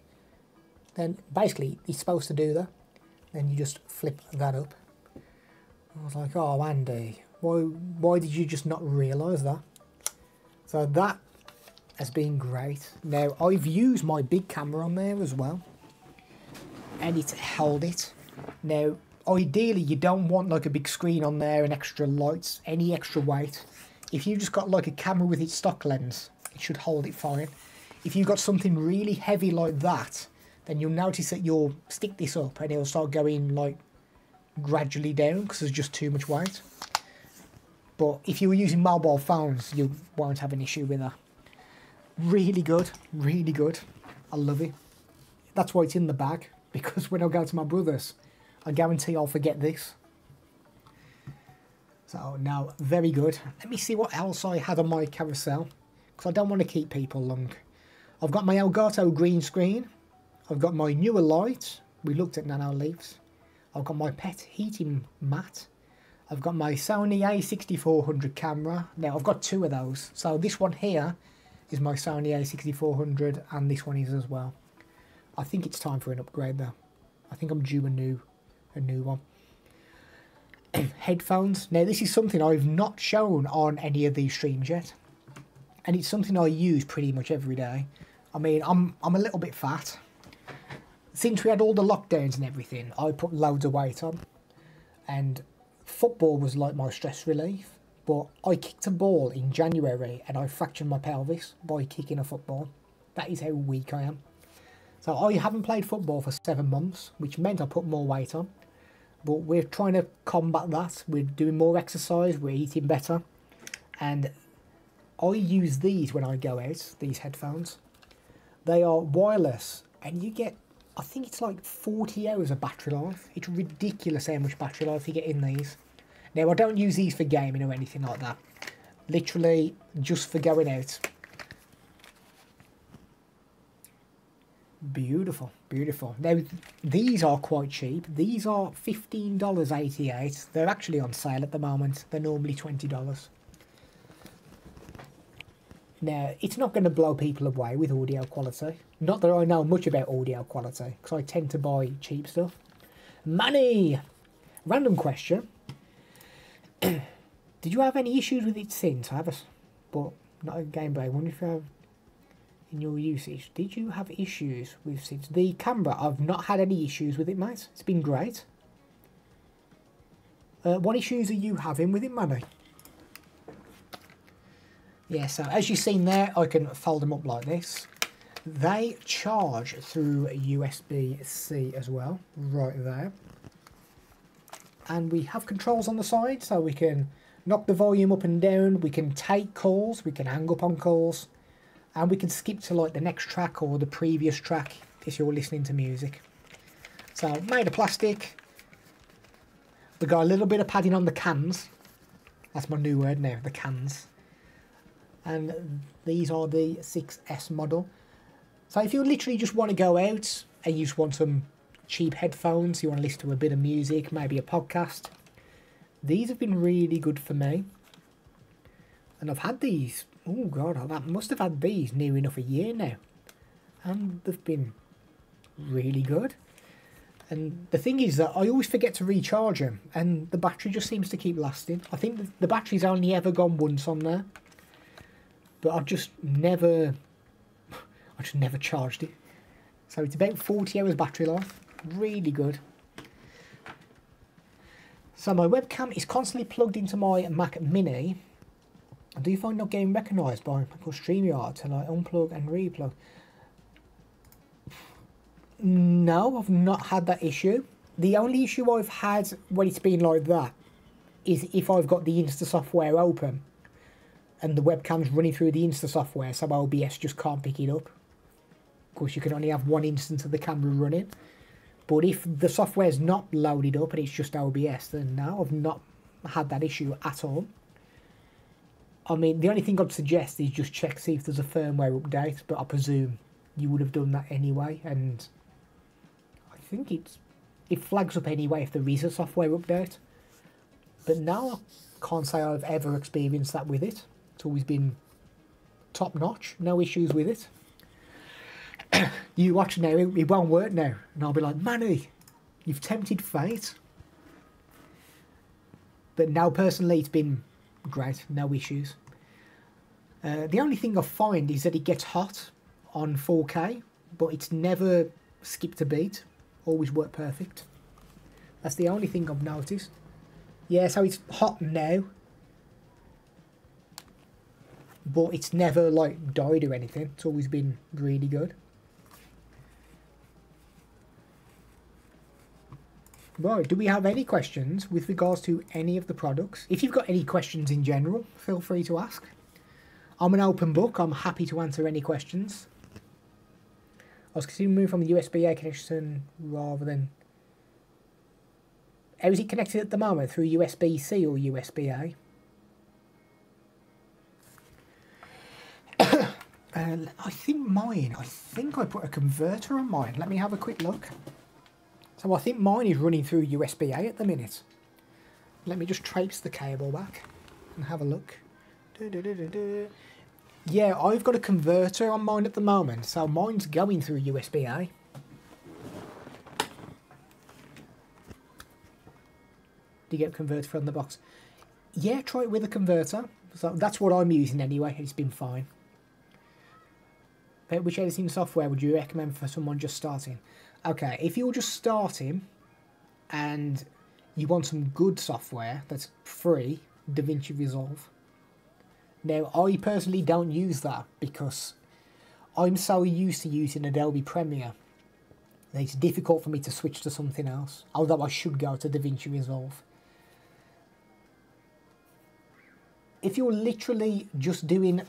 Then basically, it's supposed to do that. Then you just flip that up. I was like, oh Andy, why, why did you just not realise that? So that has been great. Now, I've used my big camera on there as well, and it's held it. Now, ideally, you don't want like a big screen on there and extra lights, any extra weight. If you've just got like a camera with its stock lens, it should hold it fine. If you've got something really heavy like that, then you'll notice that you'll stick this up and it'll start going like gradually down because there's just too much weight. But if you were using mobile phones, you won't have an issue with that. Really good, really good. I love it. That's why it's in the bag, because when I go to my brother's, I guarantee I'll forget this. So, no, very good. Let me see what else I had on my carousel, because I don't want to keep people long. I've got my Elgato green screen. I've got my newer light. We looked at Nanoleafs. I've got my pet heating mat. I've got my Sony A sixty-four hundred camera. Now, I've got two of those. So this one here is my Sony A sixty-four hundred, and this one is as well. I think it's time for an upgrade, though. I think I'm due a new, a new one. Headphones. Now, this is something I've not shown on any of these streams yet. And it's something I use pretty much every day. I mean, I'm, I'm a little bit fat. Since we had all the lockdowns and everything, I put loads of weight on. And football was like my stress relief. But I kicked a ball in January and I fractured my pelvis by kicking a football. That is how weak I am. So I haven't played football for seven months, which meant I put more weight on. But we're trying to combat that. We're doing more exercise, we're eating better. And I use these when I go out, these headphones. They are wireless and you get, I think it's like forty hours of battery life. It's ridiculous how much battery life you get in these. Now, I don't use these for gaming or anything like that. Literally just for going out. Beautiful, beautiful. Now, th these are quite cheap. These are fifteen dollars and eighty-eight cents. They're actually on sale at the moment. They're normally twenty dollars. Now, it's not going to blow people away with audio quality. Not that I know much about audio quality, because I tend to buy cheap stuff. Money! Random question. Did you have any issues with it since? I haven't, but not a game, but I wonder if you have... in your usage, did you have issues with since the camera? I've not had any issues with it, mate. It's been great. Uh, what issues are you having with it, Manny? Yeah, so as you've seen there, I can fold them up like this. They charge through U S B C as well, right there. And we have controls on the side, so we can knock the volume up and down, we can take calls, we can hang up on calls. And we can skip to like the next track or the previous track if you're listening to music. So, made of plastic. We got a little bit of padding on the cans. That's my new word now, the cans. And these are the six S model. So if you literally just want to go out and you just want some cheap headphones, you want to listen to a bit of music, maybe a podcast. These have been really good for me. And I've had these. Oh God, I must have had these near enough a year now. And they've been really good. And the thing is that I always forget to recharge them. And the battery just seems to keep lasting. I think the battery's only ever gone once on there. But I've just never... I just never charged it. So it's about forty hours battery life. Really good. So my webcam is constantly plugged into my Mac Mini. I do find not getting recognised by StreamYard till I unplug and replug. No, I've not had that issue. The only issue I've had when it's been like that is if I've got the Insta software open and the webcam's running through the Insta software, so O B S just can't pick it up. Of course, you can only have one instance of the camera running. But if the software's not loaded up and it's just O B S, then no, I've not had that issue at all. I mean, the only thing I'd suggest is just check, see if there's a firmware update, but I presume you would have done that anyway, and I think it's, it flags up anyway if there is a software update. But no, I can't say I've ever experienced that with it. It's always been top-notch, no issues with it. You watch now, it, it won't work now, and I'll be like, Manny, you've tempted fate. But now, personally, it's been... great, no issues. Uh, the only thing I find is that it gets hot on four K, but it's never skipped a beat, always worked perfect. That's the only thing I've noticed. Yeah, so it's hot now. but it's never like died or anything. It's always been really good. Right, do we have any questions with regards to any of the products? If you've got any questions in general, feel free to ask. I'm an open book. I'm happy to answer any questions. I was considering moving from the U S B A connection rather than... How is it connected at the moment? Through U S B C or U S B A? uh, I think mine... I think I put a converter on mine. Let me have a quick look. So I think mine is running through U S B A at the minute. Let me just trace the cable back and have a look. Du -du -du -du -du. Yeah, I've got a converter on mine at the moment, so mine's going through U S B A. Do you get a converter from the box? Yeah, try it with a converter. So that's what I'm using anyway, it's been fine. Which editing software would you recommend for someone just starting? Okay, if you're just starting and you want some good software that's free, DaVinci Resolve. Now, I personally don't use that because I'm so used to using Adobe Premiere that it's difficult for me to switch to something else, although I should go to DaVinci Resolve. If you're literally just doing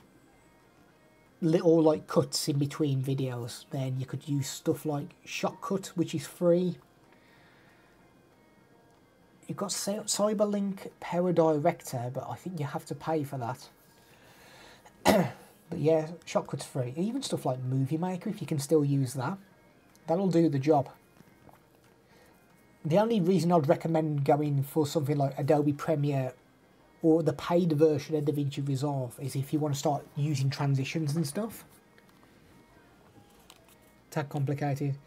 little like cuts in between videos, then you could use stuff like Shotcut, which is free. You've got Cyberlink Power Director, but I think you have to pay for that. But yeah, Shotcut's free. Even stuff like Movie Maker, if you can still use that, that'll do the job. The only reason I'd recommend going for something like Adobe Premiere or the paid version of DaVinci Resolve is if you want to start using transitions and stuff. It's that complicated.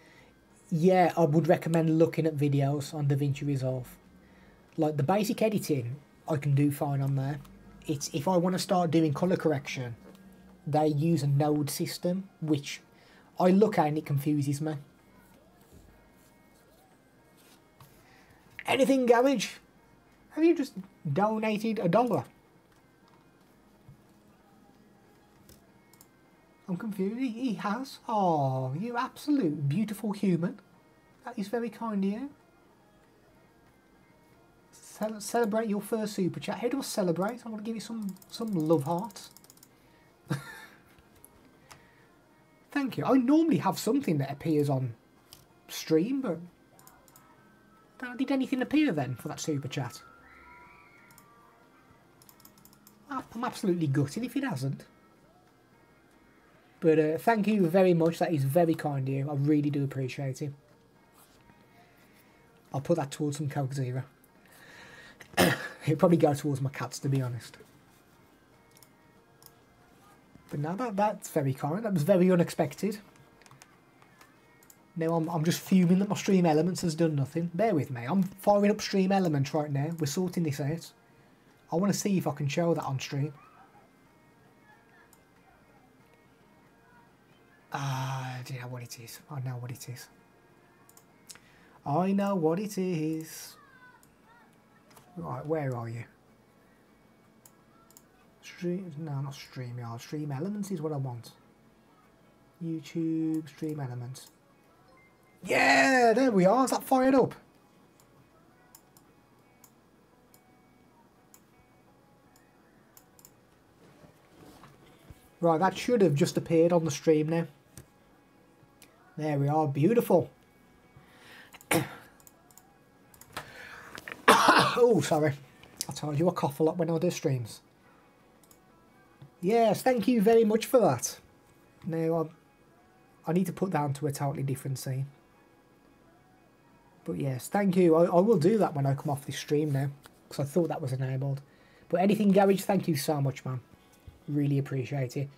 Yeah, I would recommend looking at videos on DaVinci Resolve. Like the basic editing, I can do fine on there. It's if I want to start doing colour correction, they use a node system, which I look at and it confuses me. Anything, Gamage? Have you just donated a dollar? I'm confused. He has. Oh, you absolute beautiful human. That is very kind of you. Ce celebrate your first super chat. How do I celebrate? I want to give you some some love hearts. Thank you. I normally have something that appears on stream, but did anything appear then for that super chat? I'm absolutely gutted if it hasn't. But uh, thank you very much. That is very kind of you. I really do appreciate it. I'll put that towards some Coke Zero. It'll probably go towards my cats, to be honest. But no, that, that's very kind. That was very unexpected. Now I'm, I'm just fuming that my Stream Elements has done nothing. Bear with me. I'm firing up Stream Elements right now. We're sorting this out. I want to see if I can show that on stream. Ah, I don't know what it is. I know what it is. I know what it is. Right, where are you? Stream? No, not StreamYard. Stream Elements is what I want. YouTube Stream Elements. Yeah, there we are. Is that fired up? Right, that should have just appeared on the stream now. There we are, beautiful. Oh, sorry. I told you I cough a lot when I do streams. Yes, thank you very much for that. Now, I, I need to put that onto a totally different scene. But yes, thank you. I, I will do that when I come off this stream now, because I thought that was enabled. But anything, Garage, thank you so much, man. Really appreciate it.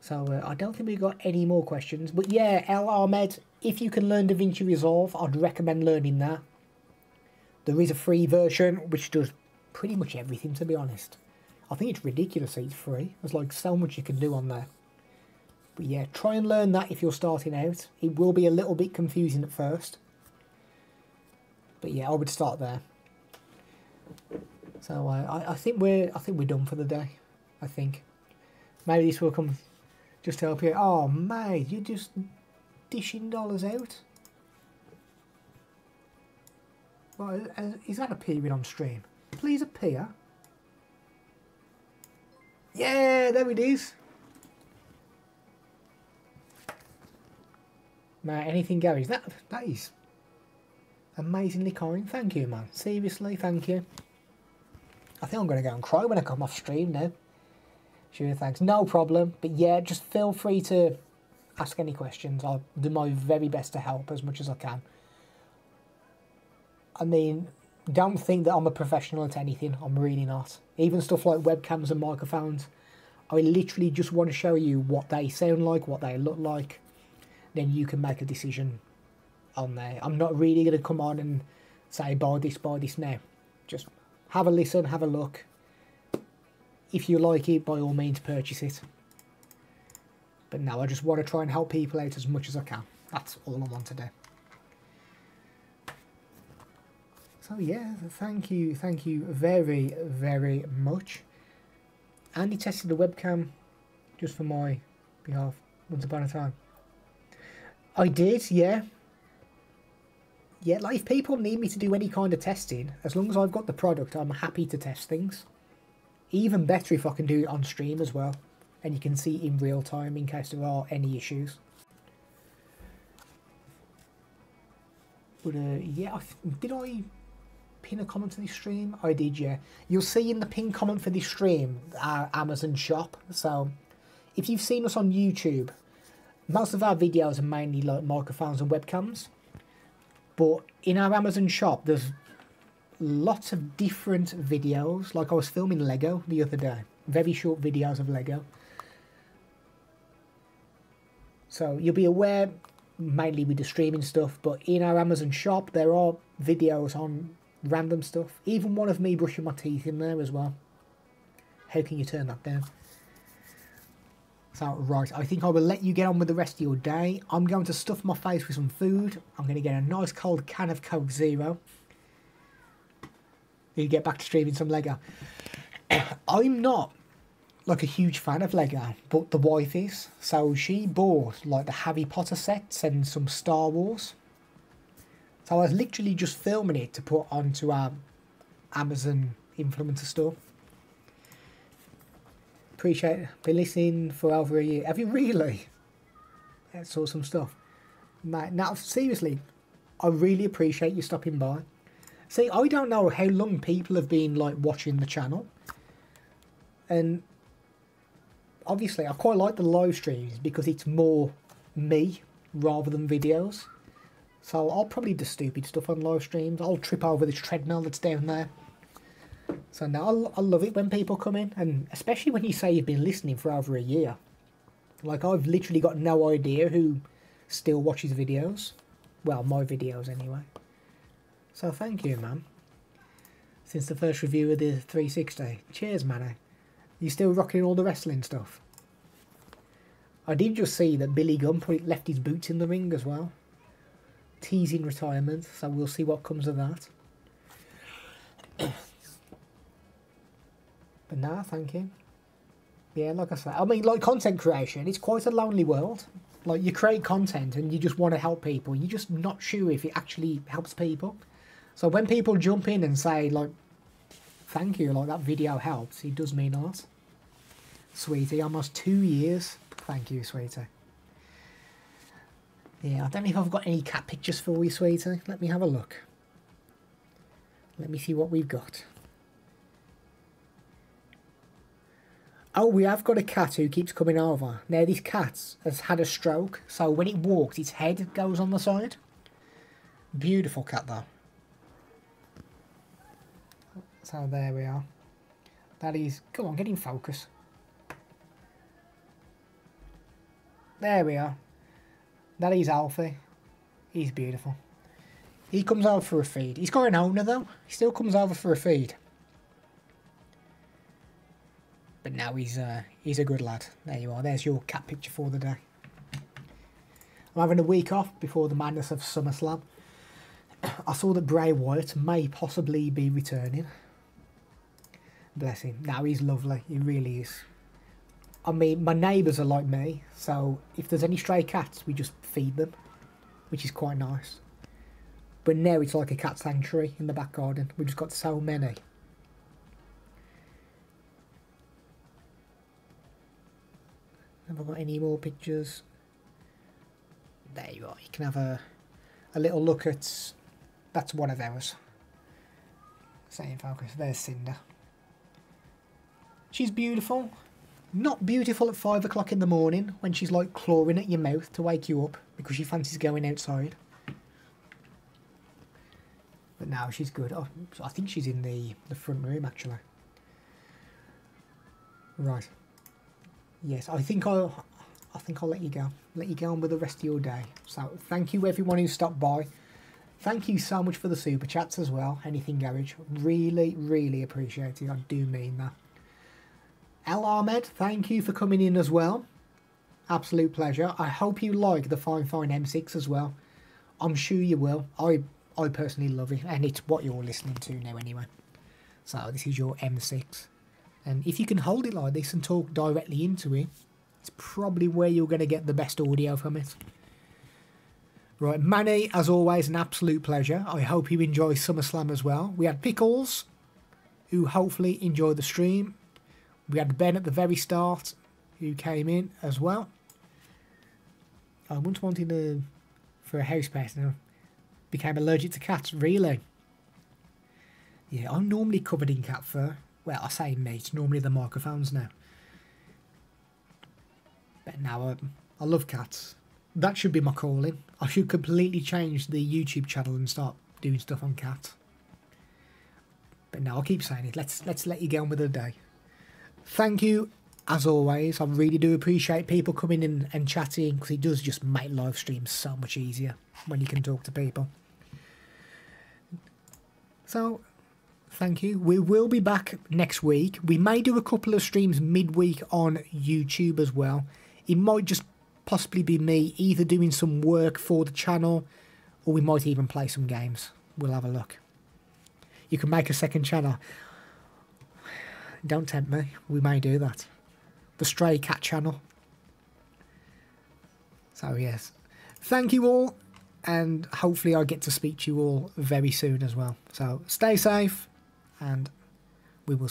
So uh, I don't think we've got any more questions, but yeah, El Ahmed, if you can learn DaVinci Resolve, I'd recommend learning that. There is a free version which does pretty much everything, to be honest. I think it's ridiculous that it's free. There's like so much you can do on there. But yeah, try and learn that if you're starting out. It will be a little bit confusing at first, but yeah, I would start there. So uh, I, I think we're I think we're done for the day. I think maybe this will come just to help you. Oh mate, you're just dishing dollars out. Well, is that appearing on stream? Please appear. Yeah, there it is. Mate, anything goes. That that is amazingly kind. Thank you, man. Seriously, thank you. I think I'm going to go and cry when I come off stream now. Sure, thanks. No problem. But yeah, just feel free to ask any questions. I'll do my very best to help as much as I can. I mean, don't think that I'm a professional at anything. I'm really not. Even stuff like webcams and microphones. I literally just want to show you what they sound like, what they look like. Then you can make a decision on there. I'm not really going to come on and say, buy this, buy this now. Just have a listen, have a look. If you like it, by all means, purchase it. But no, I just want to try and help people out as much as I can. That's all I want to do. So yeah, thank you, thank you very, very much. Andy tested the webcam just for my behalf once upon a time. I did, yeah. Yeah, like if people need me to do any kind of testing, as long as I've got the product, I'm happy to test things. Even better if I can do it on stream as well. And you can see in real time in case there are any issues. But uh, yeah, I did I pin a comment to this stream? I did, yeah. You'll see in the pin comment for this stream, our Amazon shop. So if you've seen us on YouTube, most of our videos are mainly like microphones and webcams, but in our Amazon shop there's lots of different videos. Like I was filming Lego the other day, very short videos of Lego. So you'll be aware mainly with the streaming stuff, but in our Amazon shop there are videos on random stuff. Even one of me brushing my teeth in there as well. How can you turn that down? So, right, I think I will let you get on with the rest of your day. I'm going to stuff my face with some food. I'm going to get a nice cold can of Coke Zero. You get back to streaming some Lego. I'm not, like, a huge fan of Lego, but the wife is. So she bought, like, the Harry Potter sets and some Star Wars. So I was literally just filming it to put onto our Amazon influencer store. Appreciate it. Been listening for over a year. Have you really? That's awesome stuff. Mate, now seriously, I really appreciate you stopping by. See, I don't know how long people have been like watching the channel. And obviously I quite like the live streams because it's more me rather than videos. So I'll probably do stupid stuff on live streams. I'll trip over this treadmill that's down there. So now I love it when people come in, and especially when you say you've been listening for over a year. Like, I've literally got no idea who still watches videos. Well, my videos anyway. So thank you, man. Since the first review of the three sixty. Cheers, Mano. You still rocking all the wrestling stuff? I did just see that Billy Gunn put, left his boots in the ring as well. Teasing retirement, so we'll see what comes of that. But nah, thank you. Yeah, like I said, I mean, like content creation, it's quite a lonely world. Like, you create content and you just want to help people. You're just not sure if it actually helps people. So when people jump in and say, like, thank you, like, that video helps, it does mean a lot. Sweetie, almost two years. Thank you, sweetie. Yeah, I don't know if I've got any cat pictures for you, sweetie. Let me have a look. Let me see what we've got. Oh, we have got a cat who keeps coming over. Now, this cat has had a stroke, so when it walks, its head goes on the side. Beautiful cat, though. So, there we are. That is... Come on, get in focus. There we are. That is Alfie. He's beautiful. He comes over for a feed. He's got an owner, though. He still comes over for a feed. But now he's uh, he's a good lad. There you are. There's your cat picture for the day. I'm having a week off before the madness of SummerSlam. I saw that Bray Wyatt may possibly be returning. Bless him. No, he's lovely. He really is. I mean, my neighbours are like me, so if there's any stray cats, we just feed them, which is quite nice. But now it's like a cat sanctuary in the back garden. We've just got so many. Have I got any more pictures? There you are. You can have a, a little look at... That's one of ours. Stay in focus. There's Cinder. She's beautiful. Not beautiful at five o'clock in the morning when she's like clawing at your mouth to wake you up because she fancies going outside. But now she's good. Oh, I think she's in the, the front room actually. Right. Yes, I think I'll I think I'll let you go. Let you go on with the rest of your day. So thank you everyone who stopped by. Thank you so much for the super chats as well. Anything garage. Really, really appreciate it. I do mean that. El Ahmed, thank you for coming in as well. Absolute pleasure. I hope you like the Fifine M six as well. I'm sure you will. I I personally love it, and it's what you're listening to now anyway. So this is your M six. And if you can hold it like this and talk directly into it, it's probably where you're going to get the best audio from it. Right, Manny, as always, an absolute pleasure. I hope you enjoy SummerSlam as well. We had Pickles, who hopefully enjoyed the stream. We had Ben at the very start, who came in as well. I once wanted a, for a house pet and I became allergic to cats, really. Yeah, I'm normally covered in cat fur. Well, I say me, it's normally the microphones now. But now I, I love cats. That should be my calling. I should completely change the YouTube channel and start doing stuff on cats. But now I'll keep saying it. Let's, let's let you get on with the day. Thank you, as always. I really do appreciate people coming in and chatting because it does just make live streams so much easier when you can talk to people. So, thank you. We will be back next week. We may do a couple of streams midweek on YouTube as well. It might just possibly be me either doing some work for the channel or we might even play some games. We'll have a look. You can make a second channel. Don't tempt me. We may do that. The Stray Cat channel. So, yes. Thank you all. And hopefully I get to speak to you all very soon as well. So, stay safe. And